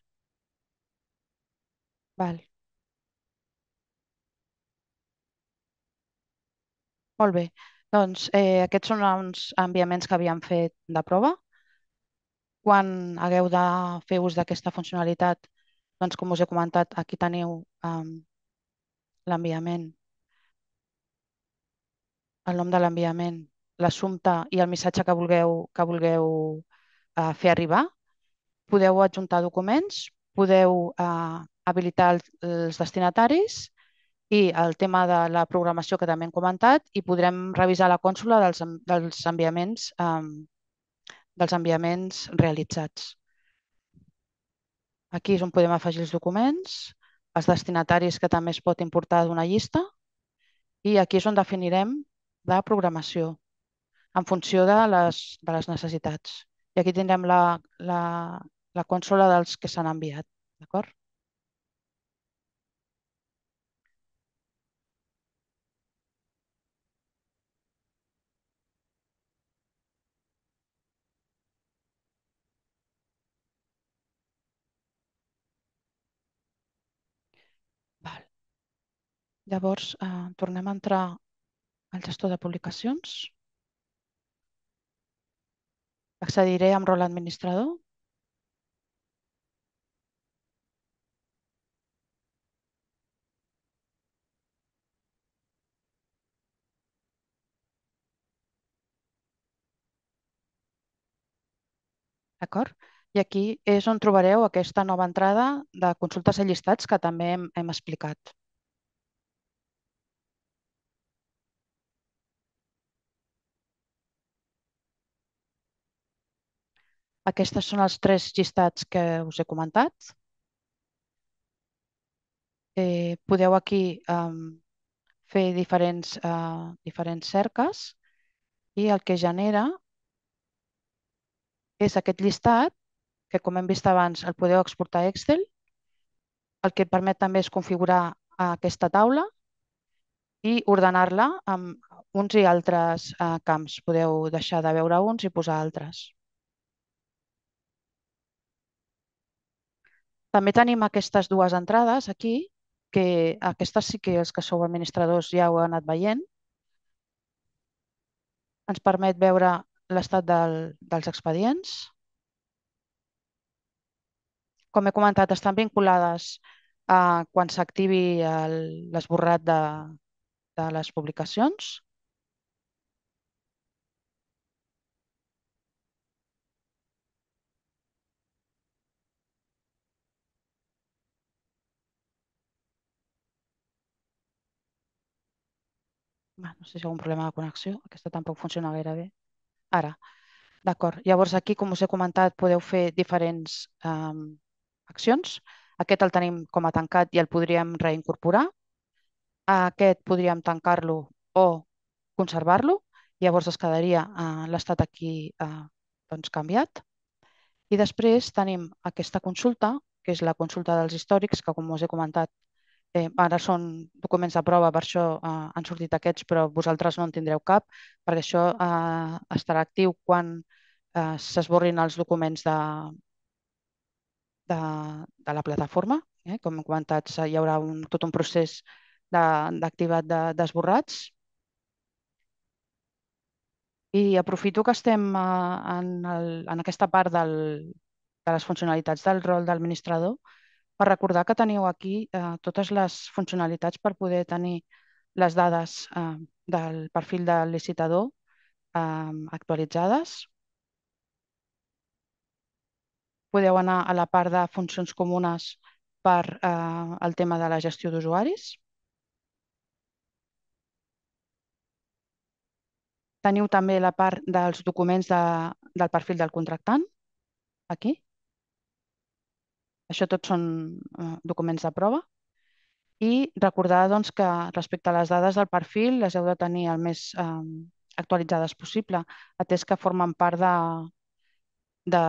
Vale. Molt bé, doncs aquests són uns enviaments que havíem fet de prova. Quan hagueu de fer ús d'aquesta funcionalitat, doncs com us he comentat, aquí teniu l'enviament, el nom de l'enviament, l'assumpte i el missatge que vulgueu fer arribar. Podeu adjuntar documents, podeu habilitar els destinataris, i el tema de la programació que també hem comentat, i podrem revisar la cònsula dels enviaments realitzats. Aquí és on podem afegir els documents, els destinataris que també es pot importar d'una llista, i aquí és on definirem la programació en funció de les necessitats. I aquí tindrem la cònsula dels que s'han enviat, d'acord? Llavors, tornem a entrar al gestor de publicacions. Accediré amb rol administrador. D'acord? I aquí és on trobareu aquesta nova entrada de consultes a llistats que també hem explicat. Aquestes són els tres llistats que us he comentat. Podeu aquí fer diferents cerques i el que genera és aquest llistat que, com hem vist abans, el podeu exportar a Excel. El que et permet també és configurar aquesta taula i ordenar-la amb uns i altres camps. Podeu deixar de veure uns i posar altres. També tenim aquestes dues entrades aquí, que aquestes sí que els que sou administradors ja ho heu anat veient. Ens permet veure l'estat dels expedients. Com he comentat, estan vinculades a quan s'activi l'esborrat de les publicacions. No sé si hi ha algun problema de connexió. Aquesta tampoc funciona gaire bé. Ara, d'acord. Llavors, aquí, com us he comentat, podeu fer diferents accions. Aquest el tenim com a tancat i el podríem reincorporar. Aquest podríem tancar-lo o conservar-lo. Llavors, es quedaria l'estat aquí canviat. I després tenim aquesta consulta, que és la consulta dels històrics, que, com us he comentat, ara són documents de prova, per això han sortit aquests, però vosaltres no en tindreu cap, perquè això estarà actiu quan s'esborrin els documents de la plataforma. Com hem comentat, hi haurà tot un procés d'activat d'esborrats. I aprofito que estem en aquesta part de les funcionalitats del rol d'administrador per recordar que teniu aquí totes les funcionalitats per poder tenir les dades del perfil del licitador actualitzades. Podeu anar a la part de funcions comunes per al tema de la gestió d'usuaris. Teniu també la part dels documents del perfil del contractant, aquí. Això tot són documents de prova. I recordar que respecte a les dades del perfil les heu de tenir el més actualitzades possible, atès que formen part de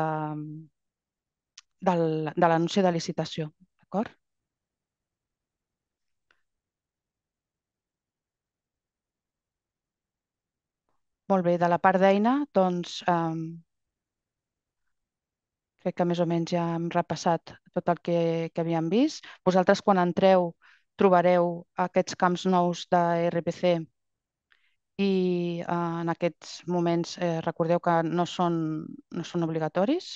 l'anunci de licitació. D'acord? Molt bé, de la part d'eina, doncs... Crec que més o menys ja hem repassat tot el que havíem vist. Vosaltres, quan entreu, trobareu aquests camps nous d'RPC i en aquests moments recordeu que no són obligatoris.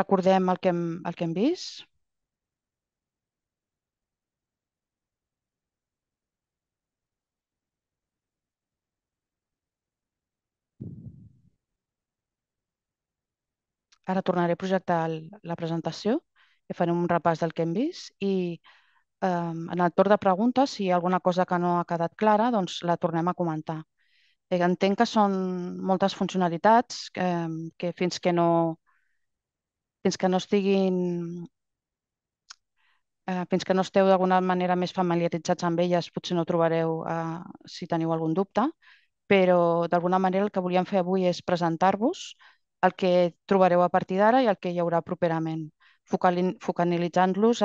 Recordem el que hem vist. Ara tornaré a projectar la presentació i faré un repàs del que hem vist. I en el torn de preguntes, si hi ha alguna cosa que no ha quedat clara, doncs la tornem a comentar. Entenc que són moltes funcionalitats que fins que no esteu d'alguna manera més familiaritzats amb elles, potser no trobareu si teniu algun dubte, però d'alguna manera el que volíem fer avui és presentar-vos el que trobareu a partir d'ara i el que hi haurà properament, focalitzant-los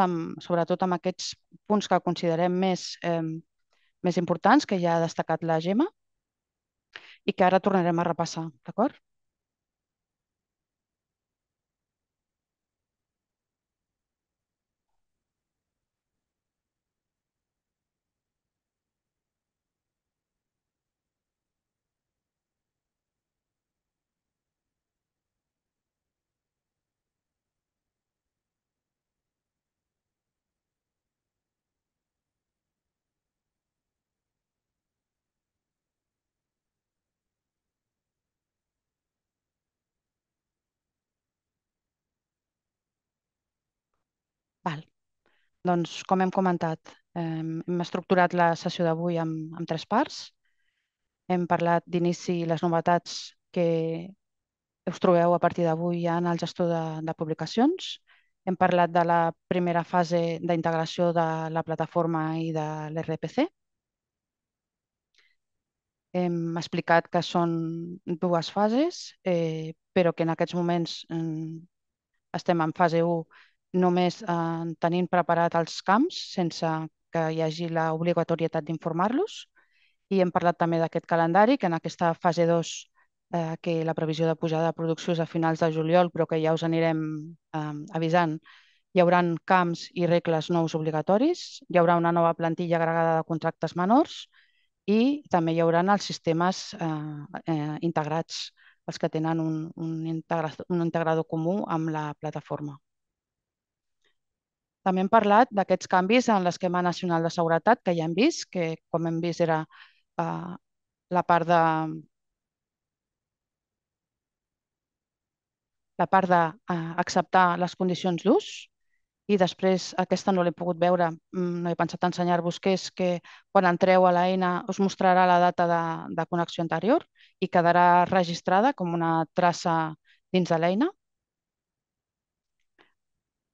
sobretot en aquests punts que considerem més importants, que ja ha destacat la Gemma, i que ara tornarem a repassar, d'acord? Doncs, com hem comentat, hem estructurat la sessió d'avui en tres parts. Hem parlat d'inici i les novetats que us trobeu a partir d'avui ja en el gestor de publicacions. Hem parlat de la primera fase d'integració de la plataforma i de l'RPC. Hem explicat que són dues fases, però que en aquests moments estem en fase 1 només tenint preparat els camps sense que hi hagi l'obligatorietat d'informar-los. I hem parlat també d'aquest calendari, que en aquesta fase 2, que la previsió de pujada de producció és a finals de juliol, però que ja us anirem avisant, hi haurà camps i regles nous obligatoris, hi haurà una nova plantilla agregada de contractes menors i també hi haurà els sistemes integrats, els que tenen un integrador comú amb la plataforma. També hem parlat d'aquests canvis en l'esquema nacional de seguretat que ja hem vist, que com hem vist era la part d'acceptar les condicions d'ús i després aquesta no l'he pogut veure, no he pensat ensenyar-vos que és que quan entreu a l'eina us mostrarà la data de connexió anterior i quedarà registrada com una traça dins de l'eina.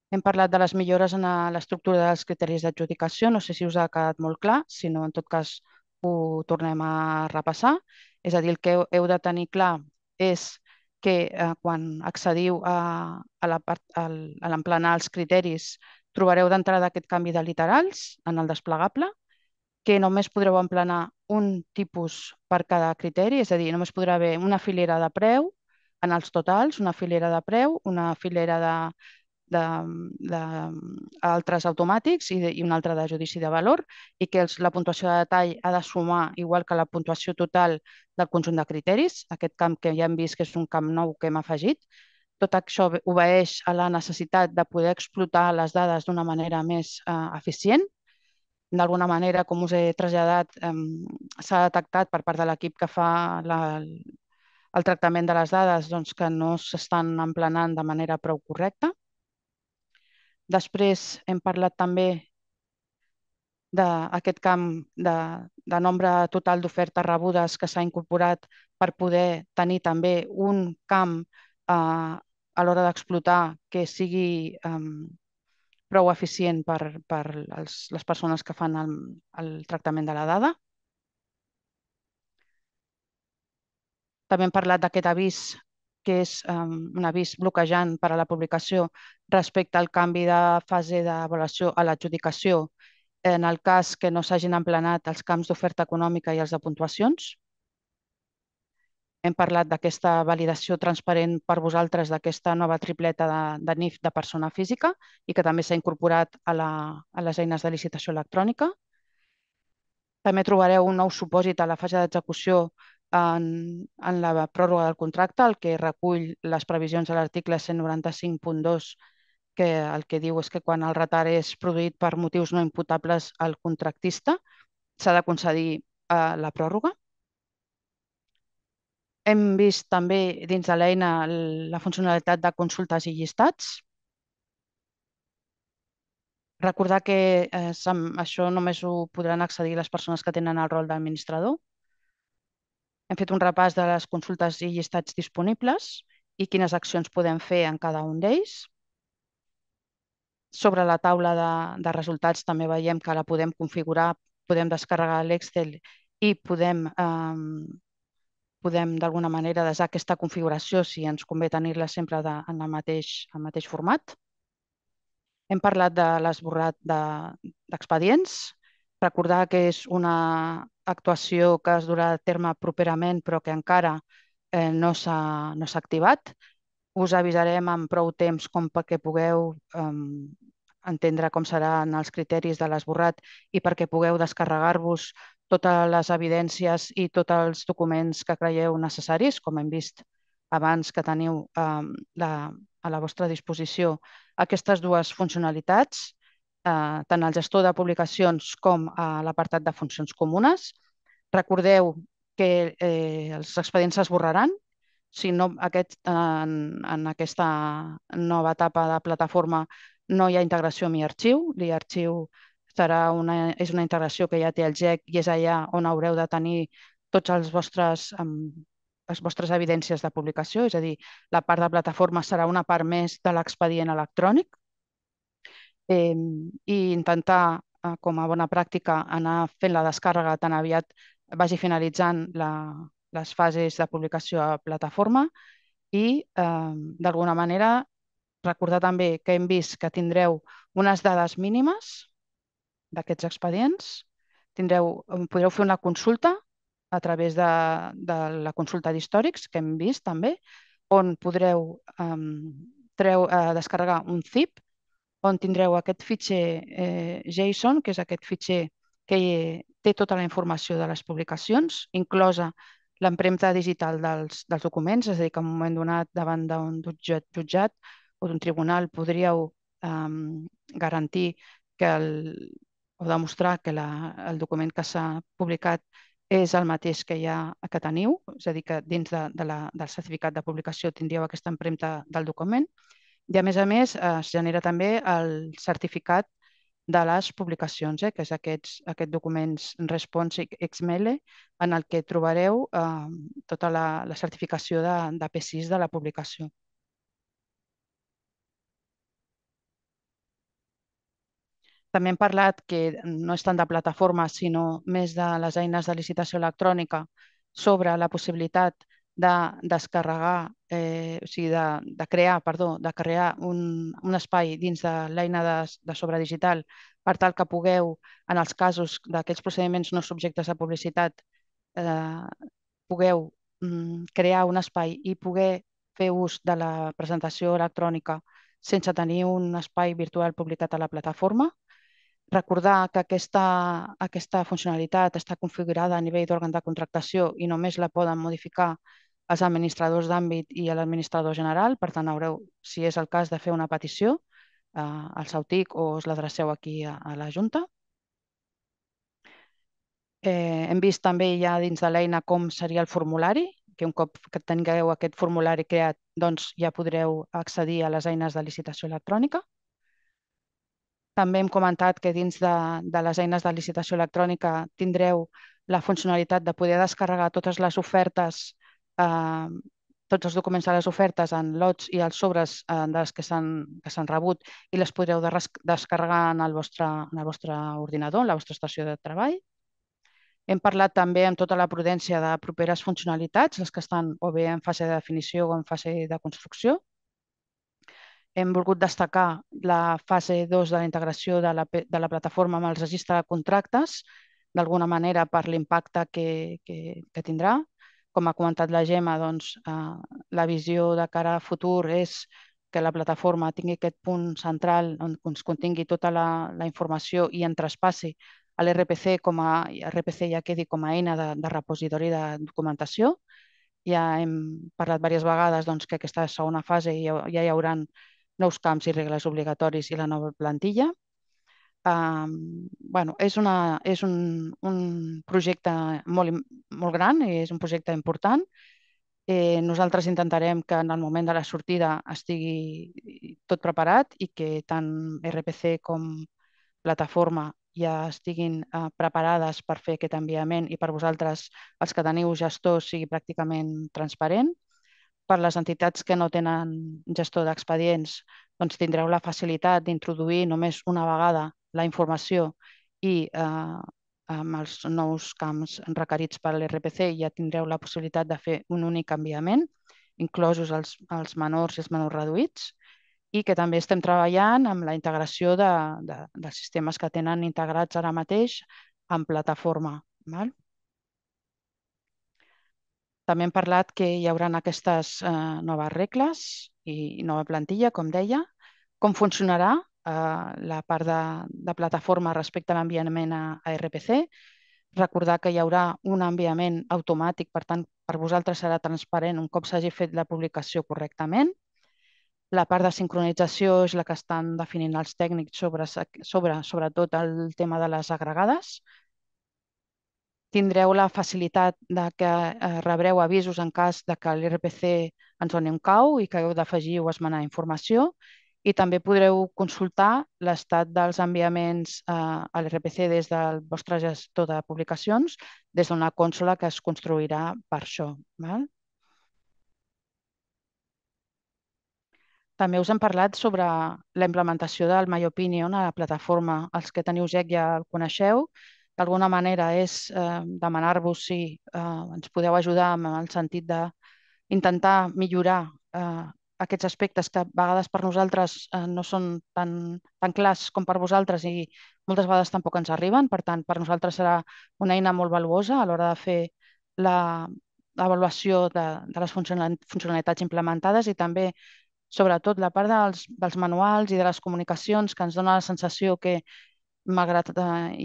Hem parlat de les millores en l'estructura dels criteris d'adjudicació, no sé si us ha quedat molt clar, si no en tot cas ho tornem a repassar. És a dir, el que heu de tenir clar és que quan accediu a l'emplenar els criteris trobareu d'entrada aquest canvi de literals en el desplegable, que només podreu emplenar un tipus per cada criteri, és a dir, només podrà haver una filera de preu en els totals, una filera de preu, una filera d'altres automàtics i una altra de judici de valor, i que la puntuació de detall ha de sumar igual que la puntuació total del conjunt de criteris, aquest camp que ja hem vist que és un camp nou que hem afegit. Tot això obeeix a la necessitat de poder explotar les dades d'una manera més eficient. D'alguna manera, com us he traslladat, s'ha detectat per part de l'equip que fa el tractament de les dades que no s'estan emplenant de manera prou correcta. Després hem parlat també d'aquest camp de nombre total d'ofertes rebudes que s'ha incorporat per poder tenir també un camp a l'hora d'explotar que sigui prou eficient per les persones que fan el tractament de la dada. També hem parlat d'aquest avís que és un avís bloquejant per a la publicació respecte al canvi de fase d'avaluació a l'adjudicació en el cas que no s'hagin emplenat els camps d'oferta econòmica i els de puntuacions. Hem parlat d'aquesta validació transparent per vosaltres d'aquesta nova tripleta de NIF de persona física i que també s'ha incorporat a les eines de licitació electrònica. També trobareu un nou supòsit a la fase d'execució en la pròrroga del contracte, el que recull les previsions de l'article 195.2, que el que diu és que quan el retard és produït per motius no imputables al contractista, s'ha de concedir la pròrroga. Hem vist també dins de l'eina la funcionalitat de consultes i llistats. Recordar que això només ho podran accedir les persones que tenen el rol d'administrador. Hem fet un repàs de les consultes i llistats disponibles i quines accions podem fer en cada un d'ells. Sobre la taula de resultats també veiem que la podem configurar, podem descarregar l'Excel i podem d'alguna manera desar aquesta configuració si ens convé tenir-la sempre en el mateix format. Hem parlat de l'esborrat d'expedients. Recordar que és una actuació que es durà a terme properament però que encara no s'ha activat. Us avisarem amb prou temps com perquè pugueu entendre com seran els criteris de l'esborrat i perquè pugueu descarregar-vos totes les evidències i tots els documents que creieu necessaris, com hem vist abans que teniu a la vostra disposició aquestes dues funcionalitats, tant al gestor de publicacions com a l'apartat de funcions comunes. Recordeu que els expedients s'esborraran. Si no, en aquesta nova etapa de plataforma no hi ha integració amb iArxiu. L'iArxiu és una integració que ja té el GEC i és allà on haureu de tenir totes les vostres evidències de publicació, és a dir, la part de plataforma serà una part més de l'expedient electrònic i intentar, com a bona pràctica, anar fent la descàrrega tan aviat vagi finalitzant les fases de publicació a plataforma i, d'alguna manera, recordar també que hem vist que tindreu unes dades mínimes d'aquests expedients, podreu fer una consulta a través de la consulta d'històrics que hem vist també, on podreu descarregar un zip, on tindreu aquest fitxer JSON, que és aquest fitxer que té tota la informació de les publicacions, inclosa l'empremta digital dels documents, és a dir, que en un moment donat davant d'un jutjat o d'un tribunal podríeu garantir o demostrar que el document que s'ha publicat és el mateix que teniu, és a dir, que dins del certificat de publicació tindríeu aquesta empremta del document i, a més, es genera també el certificat de les publicacions, que és aquests documents Response XML, en el que trobareu tota la certificació de P6 de la publicació. També hem parlat que no és tant de plataforma, sinó més de les eines de licitació electrònica sobre la possibilitat de crear un espai dins de l'eina de sobre digital per tal que pugueu, en els casos d'aquells procediments no subjectes a publicitat, pugueu crear un espai i poder fer ús de la presentació electrònica sense tenir un espai virtual publicat a la plataforma. Recordar que aquesta funcionalitat està configurada a nivell d'òrgan de contractació i només la poden modificar els administradors d'àmbit i l'administrador general. Per tant, haureu, si és el cas, de fer una petició al SAU TIC o us l'adreceu aquí a la Junta. Hem vist també ja dins de l'eina com seria el formulari, que un cop que tingueu aquest formulari creat, doncs ja podreu accedir a les eines de licitació electrònica. També hem comentat que dins de les eines de licitació electrònica tindreu la funcionalitat de poder descarregar totes les ofertes, tots els documents de les ofertes en lots i els sobres dels que s'han rebut i les podreu descarregar en el vostre ordinador, en la vostra estació de treball. Hem parlat també amb tota la prudència de properes funcionalitats, les que estan o bé en fase de definició o en fase de construcció. Hem volgut destacar la fase 2 de la integració de la plataforma amb el registre de contractes, d'alguna manera per l'impacte que tindrà. Com ha comentat la Gemma, doncs, la visió de cara a futur és que la plataforma tingui aquest punt central on es contingui tota la informació i en traspassi a l'RPC, ja quedi com a eina de repositori de documentació. Ja hem parlat diverses vegades que aquesta segona fase ja hi haurà nous camps i regles obligatoris i la nova plantilla. És un projecte molt gran i és un projecte important. Nosaltres intentarem que en el moment de la sortida estigui tot preparat i que tant RPC com plataforma ja estiguin preparades per fer aquest enviament i per vosaltres, els que teniu gestor, sigui pràcticament transparent. Per les entitats que no tenen gestor d'expedients, doncs tindreu la facilitat d'introduir només una vegada la informació i amb els nous camps requerits per l'RPC ja tindreu la possibilitat de fer un únic enviament, inclosos els menors i els menors reduïts, i que també estem treballant amb la integració dels sistemes que tenen integrats ara mateix en plataforma. També hem parlat que hi haurà aquestes noves regles i nova plantilla, com deia. Com funcionarà la part de plataforma respecte a l'enviament a RPC. Recordar que hi haurà un enviament automàtic, per tant, per vosaltres serà transparent un cop s'hagi fet la publicació correctament. La part de sincronització és la que estan definint els tècnics sobretot el tema de les agregades. Tindreu la facilitat que rebreu avisos en cas que l'RPC ens doni un cau i que heu d'afegir o esmenar informació i també podreu consultar l'estat dels enviaments a l'RPC des del vostre gestor de publicacions, des d'una consola que es construirà per això. També us hem parlat sobre la implementació del MyOpinion a la plataforma. Els que teniu GEC ja el coneixeu. D'alguna manera és demanar-vos si ens podeu ajudar en el sentit d'intentar millorar aquests aspectes que a vegades per nosaltres no són tan clars com per vosaltres i moltes vegades tampoc ens arriben. Per tant, per nosaltres serà una eina molt valuosa a l'hora de fer l'avaluació de les funcionalitats implementades i també, sobretot, la part dels manuals i de les comunicacions que ens dona la sensació que, malgrat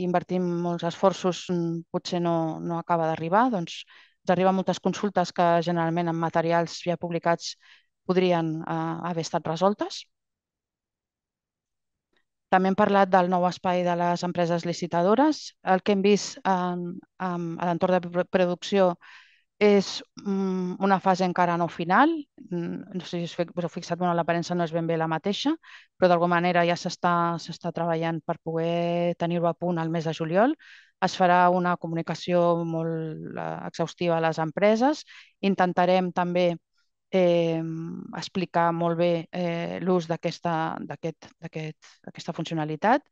invertir molts esforços, potser no acaba d'arribar. Doncs ens arriben moltes consultes que generalment en materials ja publicats podrien haver estat resoltes. També hem parlat del nou espai de les empreses licitadores. El que hem vist a l'entorn de producció és una fase encara no final. No sé si us heu fixat, l'aparença no és ben bé la mateixa, però d'alguna manera ja s'està treballant per poder tenir-ho a punt al mes de juliol. Es farà una comunicació molt exhaustiva a les empreses. Intentarem també explicar molt bé l'ús d'aquesta funcionalitat,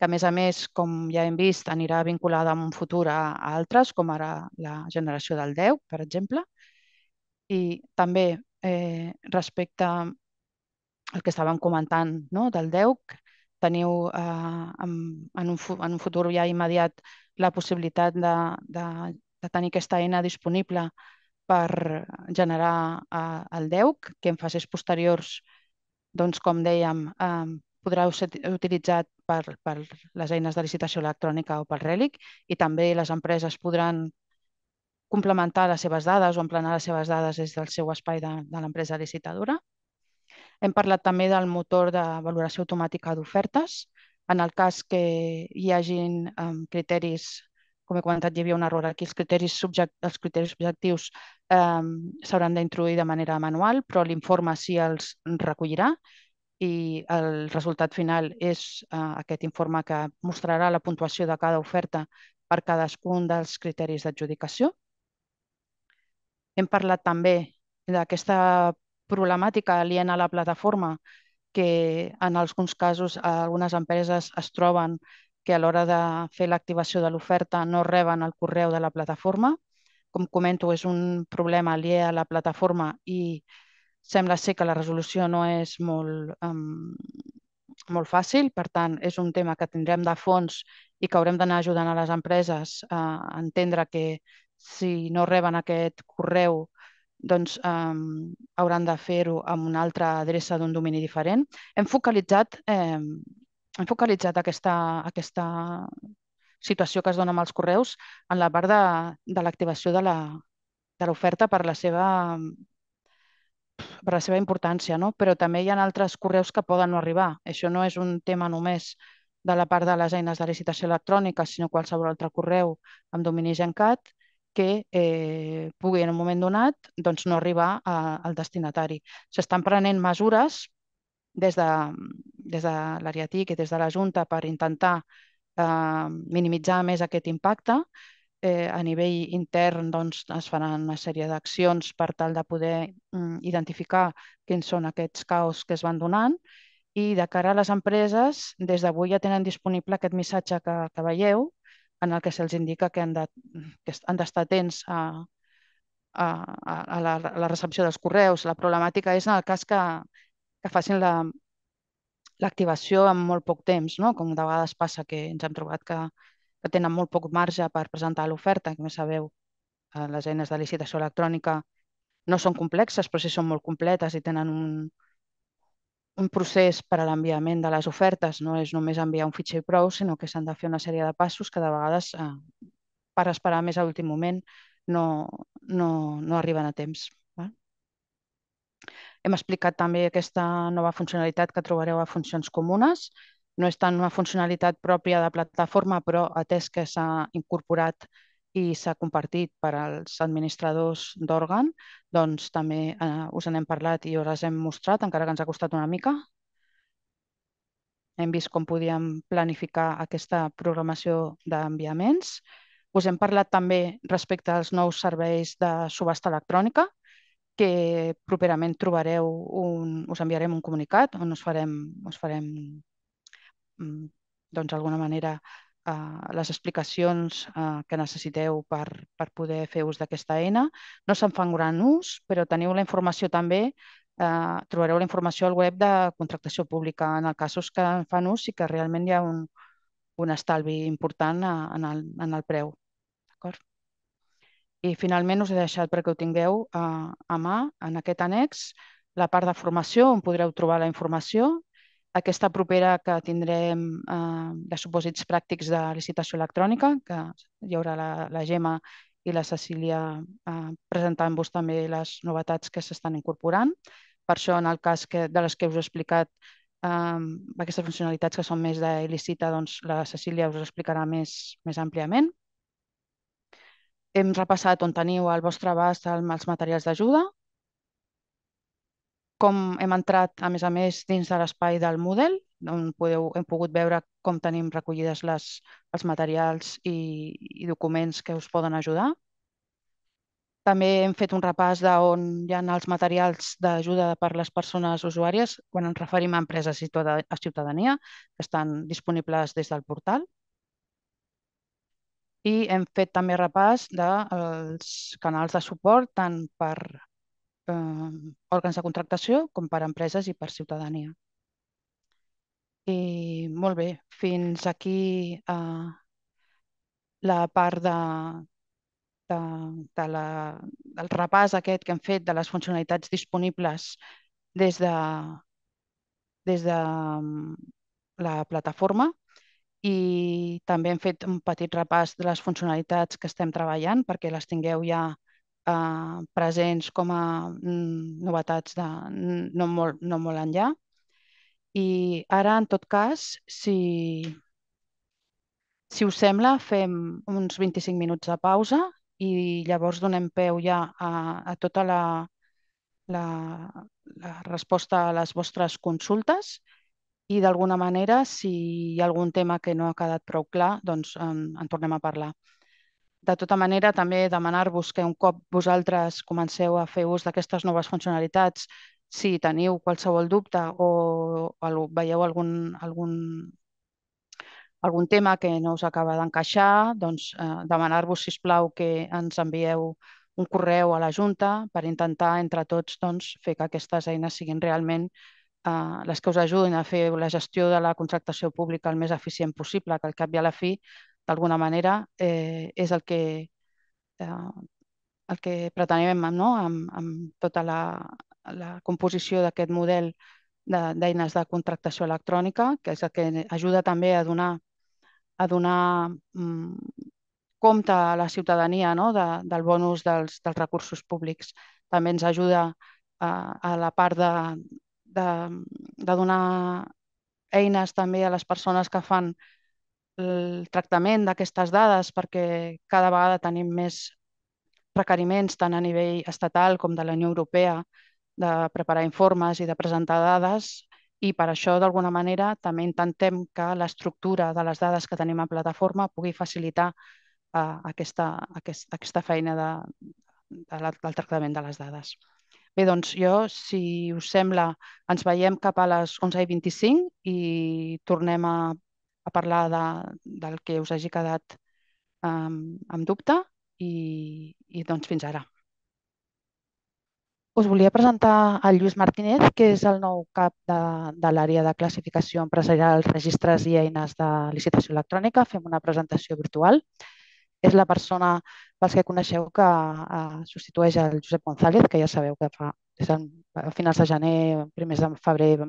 que a més, com ja hem vist, anirà vinculada en un futur a altres, com ara la generació del 10, per exemple. I també respecte al que estàvem comentant del 10, teniu en un futur ja immediat la possibilitat de tenir aquesta eina disponible per generar el DOGC, que en fases posteriors, com dèiem, podrà ser utilitzat per les eines de licitació electrònica o pel RELI, i també les empreses podran complementar les seves dades o emplenar les seves dades des del seu espai de l'empresa licitadora. Hem parlat també del motor de valoració automàtica d'ofertes. En el cas que hi hagin criteris, com he comentat, hi havia un error aquí, els criteris objectius s'hauran d'introduir de manera manual, però l'informe sí els recollirà i el resultat final és aquest informe que mostrarà la puntuació de cada oferta per cadascun dels criteris d'adjudicació. Hem parlat també d'aquesta problemàtica aliena a la plataforma que en alguns casos algunes empreses es troben que a l'hora de fer l'activació de l'oferta no reben el correu de la plataforma. Com comento, és un problema aliè a la plataforma i sembla ser que la resolució no és molt fàcil. Per tant, és un tema que tindrem de fons i que haurem d'anar ajudant a les empreses a entendre que si no reben aquest correu hauran de fer-ho amb una altra adreça d'un domini diferent. Hem focalitzat aquesta situació que es dona amb els correus en la part de l'activació de l'oferta per la seva importància, però també hi ha altres correus que poden no arribar. Això no és un tema només de la part de les eines de licitació electrònica, sinó qualsevol altre correu amb domini GenCat que pugui en un moment donat no arribar al destinatari. S'estan prenent mesures des de l'àrea TIC i des de la Junta per intentar minimitzar més aquest impacte. A nivell intern es faran una sèrie d'accions per tal de poder identificar quins són aquests caos que es van donant, i de cara a les empreses des d'avui ja tenen disponible aquest missatge que veieu en el que se'ls indica que han d'estar atents a la recepció dels correus. La problemàtica és en el cas que facin l'activació en molt poc temps, com de vegades passa que ens hem trobat que tenen molt poc marge per presentar l'oferta. Com sabeu, les eines de licitació electrònica no són complexes, però sí són molt completes i tenen un procés per a l'enviament de les ofertes. No és només enviar un fitxer i prou, sinó que s'han de fer una sèrie de passos que de vegades, per esperar més a l'últim moment, no arriben a temps. Hem explicat també aquesta nova funcionalitat que trobareu a funcions comunes. No és tant una funcionalitat pròpia de plataforma, però atès que s'ha incorporat i s'ha compartit per als administradors d'òrgan, també us n'hem parlat i us les hem mostrat, encara que ens ha costat una mica. Hem vist com podíem planificar aquesta programació d'enviaments. Us hem parlat també respecte als nous serveis de subhasta electrònica, que properament trobareu, us enviarem un comunicat on us farem d'alguna manera les explicacions que necessiteu per poder fer ús d'aquesta eina. No se'n fan gran ús, però teniu la informació també, trobareu la informació al web de contractació pública en els casos que en fan ús i que realment hi ha un estalvi important en el preu. D'acord? I finalment us he deixat perquè ho tingueu a mà en aquest annex, la part de formació on podreu trobar la informació. Aquesta propera que tindrem de supòsits pràctics de licitació electrònica, que hi haurà la Gemma i la Cecília presentant-vos també les novetats que s'estan incorporant. Per això, en el cas de les que us he explicat, aquestes funcionalitats que són més d'e-Licita, doncs la Cecília us explicarà més àmpliament. Hem repassat on teniu al vostre abast els materials d'ajuda, com hem entrat, a més, dins de l'espai del Moodle, on hem pogut veure com tenim recollides els materials i documents que us poden ajudar. També hem fet un repàs d'on hi ha els materials d'ajuda per a les persones usuàries quan ens referim a empreses i a ciutadania, que estan disponibles des del portal. I hem fet també repàs dels canals de suport tant per òrgans de contractació com per empreses i per ciutadania. I molt bé, fins aquí la part del repàs aquest que hem fet de les funcionalitats disponibles des de la plataforma. I també hem fet un petit repàs de les funcionalitats que estem treballant perquè les tingueu ja presents com a novetats no molt enllà. I ara, en tot cas, si us sembla, fem uns 25 minuts de pausa i llavors donem peu ja a tota la resposta a les vostres consultes. I d'alguna manera, si hi ha algun tema que no ha quedat prou clar, doncs en tornem a parlar. De tota manera, també demanar-vos que un cop vosaltres comenceu a fer ús d'aquestes noves funcionalitats, si teniu qualsevol dubte o veieu algun tema que no us acaba d'encaixar, doncs demanar-vos, sisplau, que ens envieu un correu a la Junta per intentar, entre tots, fer que aquestes eines siguin realment les que us ajudin a fer la gestió de la contractació pública el més eficient possible, que al cap i a la fi, d'alguna manera, és el que pretenem amb tota la composició d'aquest model d'eines de contractació electrònica, que és el que ajuda també a donar compte a la ciutadania del bon ús dels recursos públics. També ens ajuda a la part de donar eines també a les persones que fan el tractament d'aquestes dades, perquè cada vegada tenim més requeriments tant a nivell estatal com de la Unió Europea de preparar informes i de presentar dades, i per això d'alguna manera també intentem que l'estructura de les dades que tenim a plataforma pugui facilitar aquesta feina del tractament de les dades. Bé, doncs jo, si us sembla, ens veiem cap a les 11:25 i tornem a parlar del que us hagi quedat amb dubte i doncs fins ara. Us volia presentar el Lluís Martínez, que és el nou cap de l'àrea de classificació empresarial, registres i eines de licitació electrònica. Fem una presentació virtual. És la persona, pels que coneixeu, que substitueix el Josep González, que ja sabeu que a finals de gener, primers de febrer,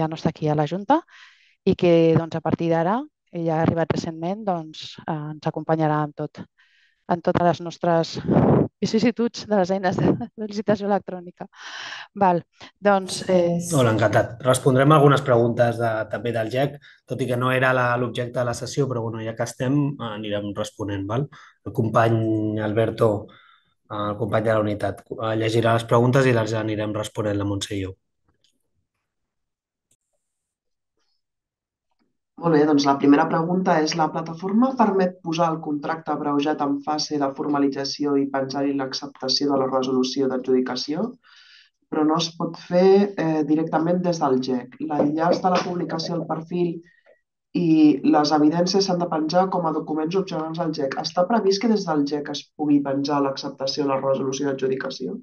ja no està aquí a la Junta, i que a partir d'ara, ella ha arribat recentment, ens acompanyarà en totes les nostres vicissituds de les eines de licitació electrònica. Hola, encantat. Respondrem algunes preguntes també del GEC, tot i que no era l'objecte de la sessió, però ja que estem anirem responent. El company Alberto, el company de la unitat, llegirà les preguntes i les anirem responent la Montse i jo. Molt bé, doncs la primera pregunta és: la plataforma permet posar el contracte abreujat en fase de formalització i pensar-hi l'acceptació de la resolució d'adjudicació, però no es pot fer directament des del GEC. L'enllaç de la publicació al perfil i les evidències s'han de penjar com a documents opcionals al GEC. Està previst que des del GEC es pugui penjar l'acceptació de la resolució d'adjudicació?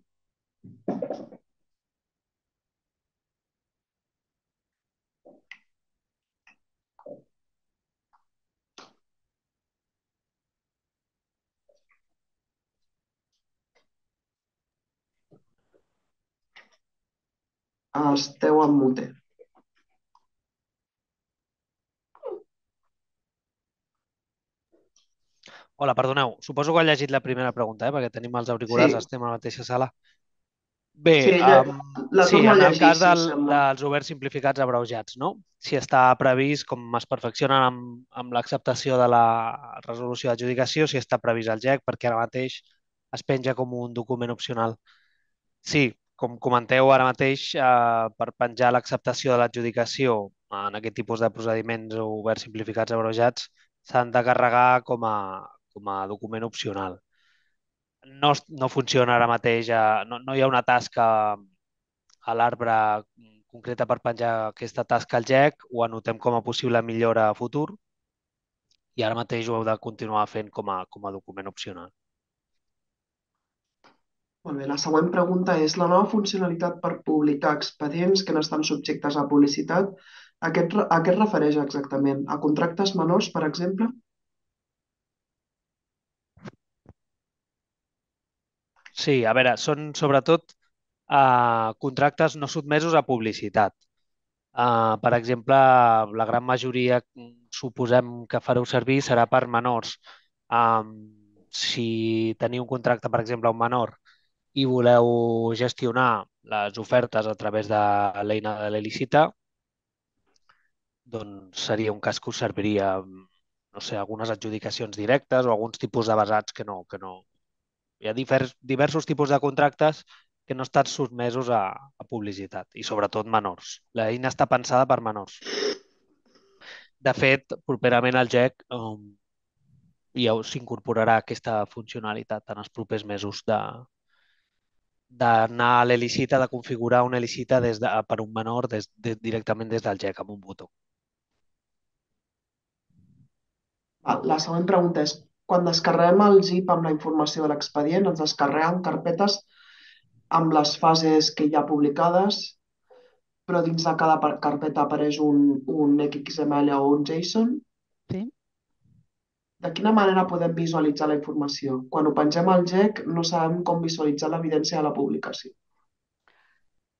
Esteu en mute. Hola, perdoneu. Suposo que ha llegit la primera pregunta, perquè tenim els auriculars, estem a la mateixa sala. Bé, sí, en el cas dels oberts simplificats abreujats, no? Si està previst, com es perfeccionen amb l'acceptació de la resolució d'adjudicació, si està previst el GEC, perquè ara mateix es penja com un document opcional. Sí. Com comenteu ara mateix, per penjar l'acceptació de l'adjudicació en aquest tipus de procediments oberts, simplificats, abreujats, s'han de carregar com a document opcional. No funciona ara mateix, no hi ha una tasca a l'arbre concreta per penjar aquesta tasca al GEC, ho anotem com a possible millora a futur i ara mateix ho heu de continuar fent com a document opcional. Molt bé, la següent pregunta és: la nova funcionalitat per publicar expedients que no estan subjectes a publicitat, a què es refereix exactament? A contractes menors, per exemple? Sí, a veure, són sobretot contractes no sotmesos a publicitat. Per exemple, la gran majoria, suposem que fareu servir, serà per menors. Si teniu un contracte, per exemple, a un menor, i voleu gestionar les ofertes a través de l'eina de l'e-Licita, doncs seria un cas que us serviria, no sé, algunes adjudicacions directes o alguns tipus de basats que no... Hi ha diversos tipus de contractes que no estan sotmesos a publicitat i sobretot menors. L'eina està pensada per menors. De fet, properament al GEC s'incorporarà aquesta funcionalitat en els propers mesos d'anar a l'e-Licita, de configurar una e-Licita per un menor directament des del GEC amb un botó. La següent pregunta és: quan descarreguem el zip amb la informació de l'expedient, ens descarreguen carpetes amb les fases que hi ha publicades, però dins de cada carpeta apareix un XML o un JSON? Sí. De quina manera podem visualitzar la informació? Quan ho pengem al GEC no sabem com visualitzar l'evidència de la publicació.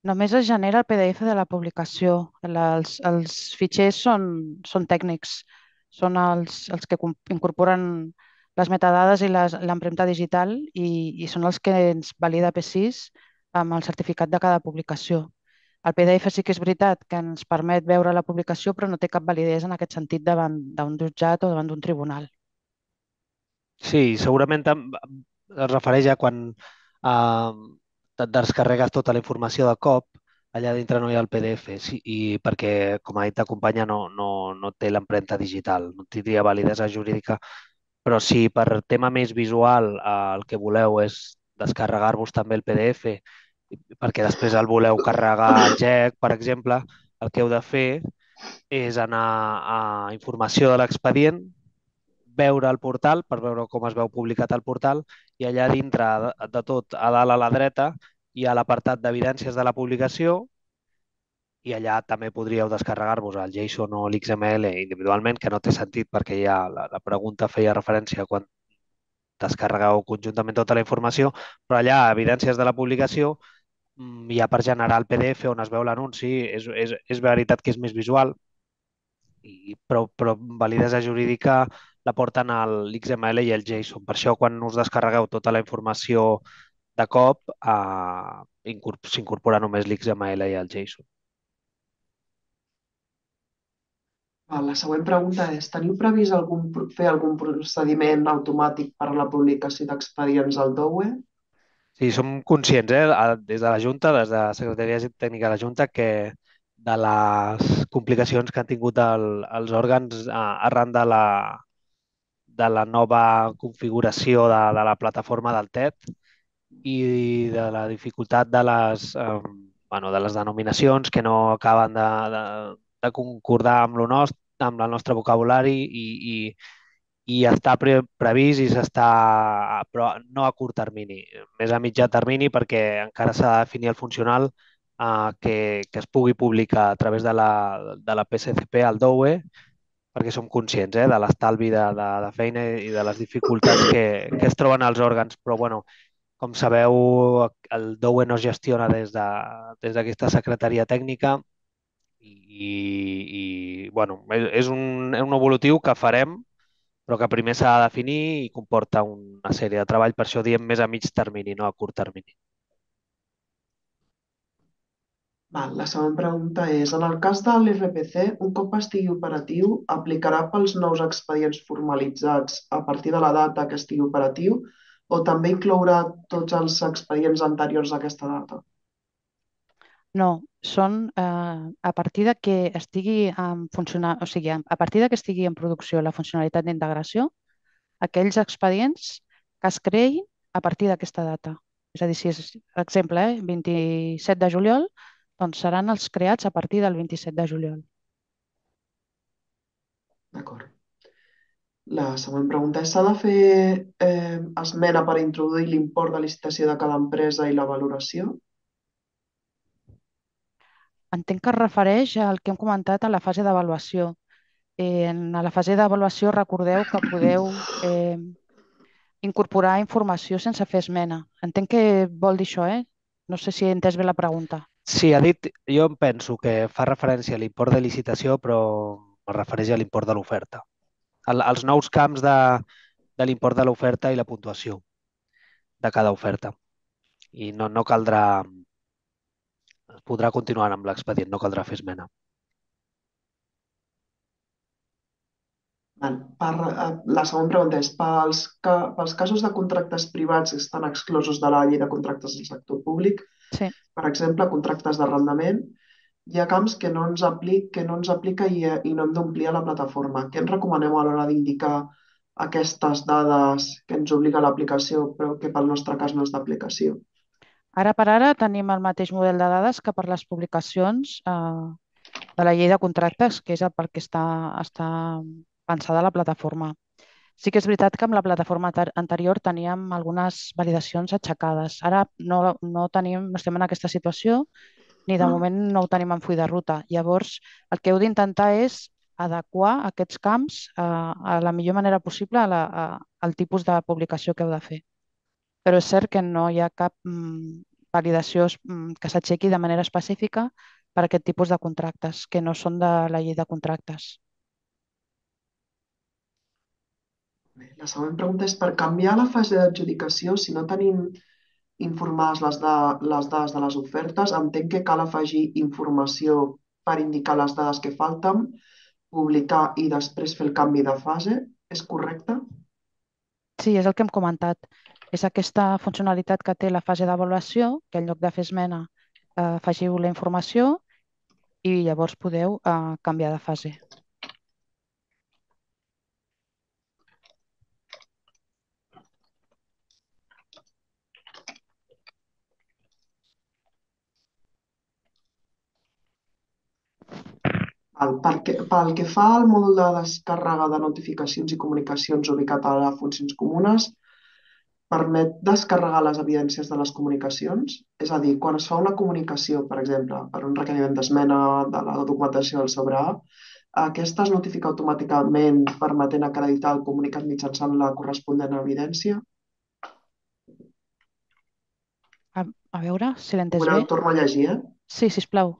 Només es genera el PDF de la publicació. Els fitxers són tècnics, són els que incorporen les metadades i l'empremta digital i són els que ens valida P6 amb el certificat de cada publicació. El PDF sí que és veritat que ens permet veure la publicació, però no té cap validesa en aquest sentit davant d'un jutjat o davant d'un tribunal. Sí, segurament es refereix a quan descarregues tota la informació de cop, allà dintre no hi ha el PDF, i perquè, com ha dit la companya, no té l'empremta digital, no tindria validesa jurídica. Però si per tema més visual el que voleu és descarregar-vos també el PDF, perquè després el voleu carregar al GEC, per exemple, el que heu de fer és anar a informació de l'expedient, veure el portal, per veure com es veu publicat el portal, i allà dintre de tot, a dalt a la dreta, hi ha l'apartat d'evidències de la publicació i allà també podríeu descarregar-vos el JSON o l'XML individualment, que no té sentit perquè ja la pregunta feia referència a quan descarregueu conjuntament tota la informació, però allà, evidències de la publicació, hi ha per generar el PDF on es veu l'anunci. És veritat que és més visual, però validesa jurídica la porten a l'XML i al JSON. Per això, quan us descarregueu tota la informació de cop, s'incorpora només l'XML i el JSON. La següent pregunta és: teniu previst fer algun procediment automàtic per a la publicació d'expedients al DOE? Sí, som conscients, des de la Junta, des de la Secretaria Tècnica de la Junta, que de les complicacions que han tingut els òrgans arran de la nova configuració de la plataforma del TED i de la dificultat de les denominacions que no acaben de concordar amb el nostre vocabulari i està previst i s'està, però no a curt termini, més a mitjà termini perquè encara s'ha de definir el funcional que es pugui publicar a través de la PSCP al DOE, perquè som conscients de l'estalvi de feina i de les dificultats que es troben als òrgans. Però, com sabeu, el DOE no es gestiona des d'aquesta Secretaria Tècnica i és un evolutiu que farem, però que primer s'ha de definir i comporta una sèrie de treball. Per això diem més a mig termini, no a curt termini. La següent pregunta és, en el cas de l'RPC, un cop estigui operatiu, aplicarà pels nous expedients formalitzats a partir de la data que estigui operatiu o també inclourà tots els expedients anteriors a aquesta data? No, són a partir que estigui en producció la funcionalitat d'integració, aquells expedients que es creïn a partir d'aquesta data. És a dir, si és, per exemple, 27 de juliol, doncs seran els creats a partir del 27 de juliol. D'acord. La següent pregunta és, s'ha de fer esmena per introduir l'import de licitació de cada empresa i la valoració? Entenc que es refereix al que hem comentat en la fase d'avaluació. En la fase d'avaluació recordeu que podeu incorporar informació sense fer esmena. Entenc que vol dir això, no sé si he entès bé la pregunta. Sí, ha dit, jo em penso que fa referència a l'import de licitació, però es refereix a l'import de l'oferta. Els nous camps de l'import de l'oferta i la puntuació de cada oferta. I no caldrà, es podrà continuar amb l'expedient, no caldrà fer esmena. La següent pregunta és, pels casos de contractes privats que estan exclosos de la llei de contractes del sector públic, per exemple, contractes d'arrendament, hi ha camps que no ens aplica i no hem d'omplir la plataforma. Què ens recomanem a l'hora d'indicar aquestes dades que ens obliga l'aplicació però que pel nostre cas no és d'aplicació? Ara per ara tenim el mateix model de dades que per les publicacions de la llei de contractes, que és pel que està pensada la plataforma. Sí que és veritat que amb la plataforma anterior teníem algunes validacions aixecades. Ara no estem en aquesta situació ni de moment no ho tenim en full de ruta. Llavors, el que heu d'intentar és adequar aquests camps a la millor manera possible al tipus de publicació que heu de fer. Però és cert que no hi ha cap validació que s'aixequi de manera específica per a aquest tipus de contractes, que no són de la llei de contractes. La següent pregunta és, per canviar la fase d'adjudicació, si no tenim informades les dades de les ofertes, entenc que cal afegir informació per indicar les dades que falten, publicar i després fer el canvi de fase. És correcte? Sí, és el que hem comentat. És aquesta funcionalitat que té la fase d'avaluació, que en lloc de fer esmena afegiu la informació i llavors podeu canviar de fase. Pel que fa al mòdul de descàrrega de notificacions i comunicacions ubicat a les funcions comunes, permet descarregar les evidències de les comunicacions? És a dir, quan es fa una comunicació, per exemple, per un requeriment d'esmena de la documentació del sobre A, aquesta es notifica automàticament permetent acreditar el comunicat mitjançant la correspondent evidència? A veure si l'he entès bé. Ho torno a llegir, Sí, sisplau.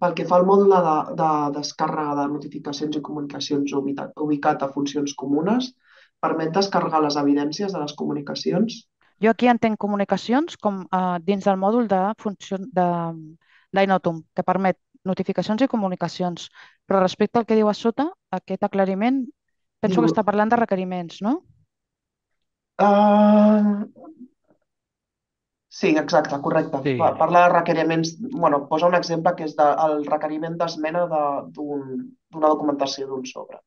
Pel que fa al mòdul de descàrrega de notificacions i comunicacions ubicat a funcions comunes, permet descarregar les evidències de les comunicacions? Jo aquí entenc comunicacions com dins del mòdul d'e-NOTUM, que permet notificacions i comunicacions. Però respecte al que diu a sota, aquest aclariment, penso que està parlant de requeriments, no? Sí, exacte, correcte. Parla de requeriments... Posa un exemple que és el requeriment d'esmena d'una documentació d'un sobre.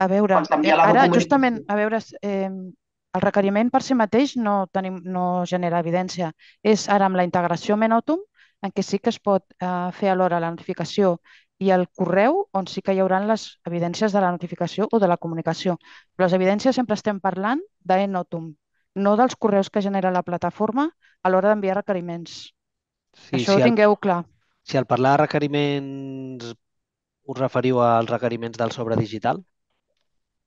A veure, ara justament, a veure, el requeriment per si mateix no genera evidència. És ara amb la integració amb e-NOTUM, en què sí que es pot fer alhora la notificació i el correu, on sí que hi haurà les evidències de la notificació o de la comunicació. Però les evidències sempre estem parlant d'e-NOTUM, no dels correus que genera la plataforma a l'hora d'enviar requeriments. Això ho tingueu clar. Si al parlar de requeriments us referiu als requeriments del sobre digital,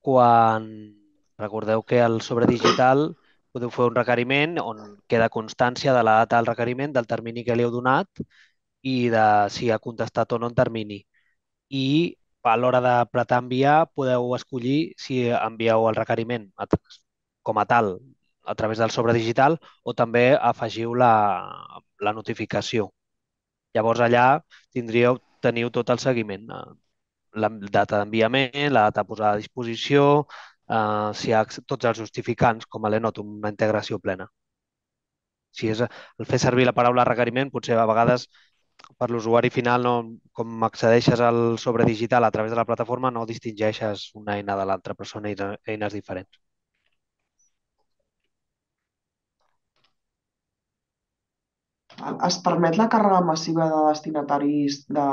quan recordeu que el sobre digital podeu fer un requeriment on queda constància de la data del requeriment, del termini que li heu donat i de si ha contestat o no en termini. I a l'hora d'apretar enviar podeu escollir si envieu el requeriment com a tal a través del sobre digital o també afegiu la notificació. Llavors allà teniu tot el seguiment, la data d'enviament, la data posada a disposició, si hi ha tots els justificants, com a l'e-NOTUM, una integració plena. Si és el fer servir la paraula requeriment, potser a vegades per l'usuari final, com accedeixes al sobre digital a través de la plataforma, no distingeixes una eina de l'altra, però són eines diferents. Es permet la càrrega massiva de destinataris de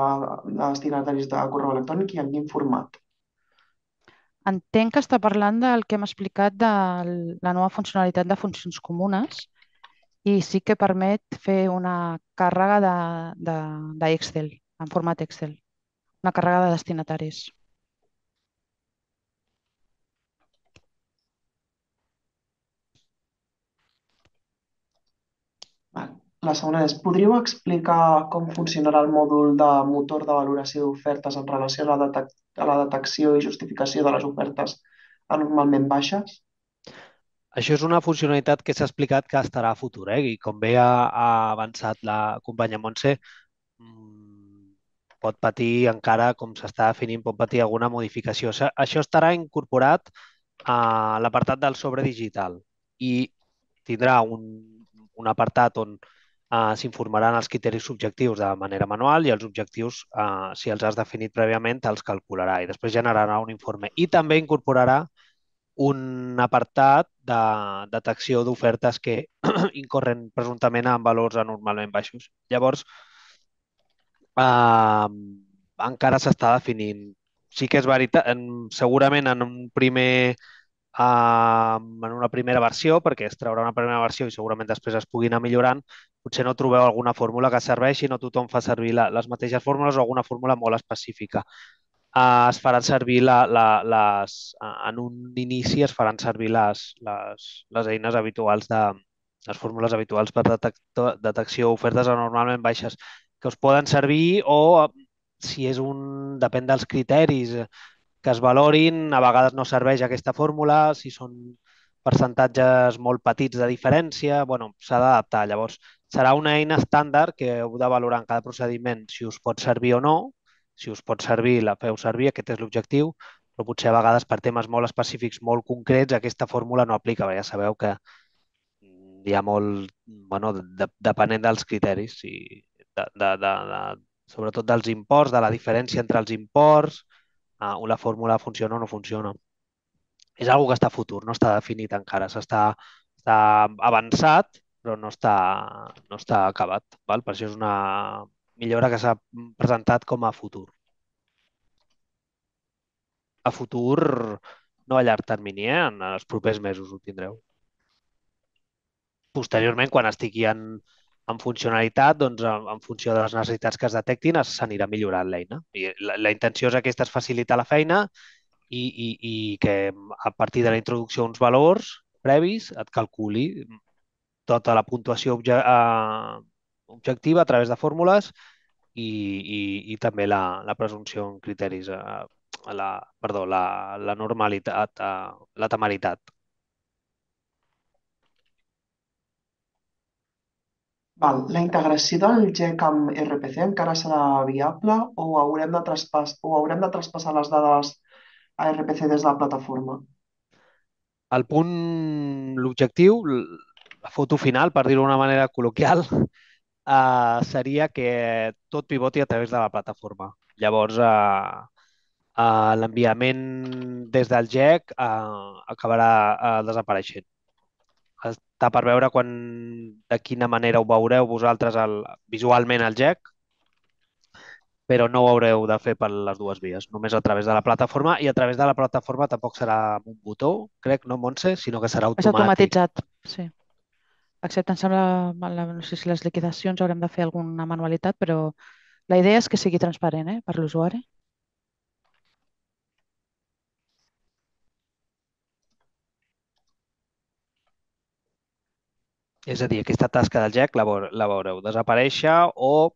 correu electrònic i en quin format? Entenc que està parlant del que hem explicat de la nova funcionalitat de funcions comunes i sí que permet fer una càrrega d'Excel, en format Excel, una càrrega de destinataris. La segona és, podríeu explicar com funcionarà el mòdul de motor de valoració d'ofertes en relació a la detecció i justificació de les ofertes anormalment baixes? Això és una funcionalitat que s'ha explicat que estarà a futur. I com bé ha avançat la companya Montse, pot patir encara, com s'està definint, pot patir alguna modificació. Això estarà incorporat a l'apartat del sobre digital i tindrà un apartat on s'informaran els criteris subjectius de manera manual i els objectius, si els has definit prèviament, els calcularà i després generarà un informe. I també incorporarà un apartat de detecció d'ofertes que incorren presumptament en valors anormalment baixos. Llavors, encara s'està definint. Sí que és veritat, segurament en un primer... en una primera versió, perquè es traurà una primera versió i segurament després es pugui anar millorant, potser no trobeu alguna fórmula que serveixi, no tothom fa servir les mateixes fórmules o alguna fórmula molt específica. Es faran servir, en un inici, es faran servir les eines habituals, les fórmules habituals per detecció d'ofertes anormalment baixes, que us poden servir o, si és un... depèn dels criteris que es valorin, a vegades no serveix aquesta fórmula, si són percentatges molt petits de diferència, s'ha d'adaptar. Llavors, serà una eina estàndard que heu de valorar en cada procediment si us pot servir o no, si us pot servir, la feu servir, aquest és l'objectiu, però potser a vegades per temes molt específics, molt concrets, aquesta fórmula no aplica, perquè ja sabeu que hi ha molt, depenent dels criteris, sobretot dels imports, de la diferència entre els imports, la fórmula funciona o no funciona. És una cosa que està a futur, no està definit encara. Està avançat, però no està acabat. Per això és una millora que s'ha presentat com a futur. A futur, no a llarg termini, en els propers mesos ho tindreu. Posteriorment, quan estigui en funcionalitat, en funció de les necessitats que es detectin, s'anirà millorant l'eina. La intenció és aquesta, és facilitar la feina i que a partir de la introducció d'uns valors previs et calculi tota la puntuació objectiva a través de fórmules i també la presumpció en criteris, perdó, la normalitat, la temeritat. La integració del GEC amb RPC encara serà viable o haurem de traspassar les dades a RPC des de la plataforma? L'objectiu la foto final, per dir-ho d'una manera col·loquial, seria que tot pivoti a través de la plataforma. Llavors, l'enviament des del GEC acabarà desapareixent. Està per veure de quina manera ho veureu vosaltres visualment al GEC, però no ho haureu de fer per les dues vies, només a través de la plataforma. I a través de la plataforma tampoc serà amb un botó, crec, no, Montse, sinó que serà automàtic. És automatitzat, sí. Excepte, em sembla, no sé si les liquidacions haurem de fer alguna manualitat, però la idea és que sigui transparent per l'usuari. És a dir, aquesta tasca del GEC la veureu desaparèixer o...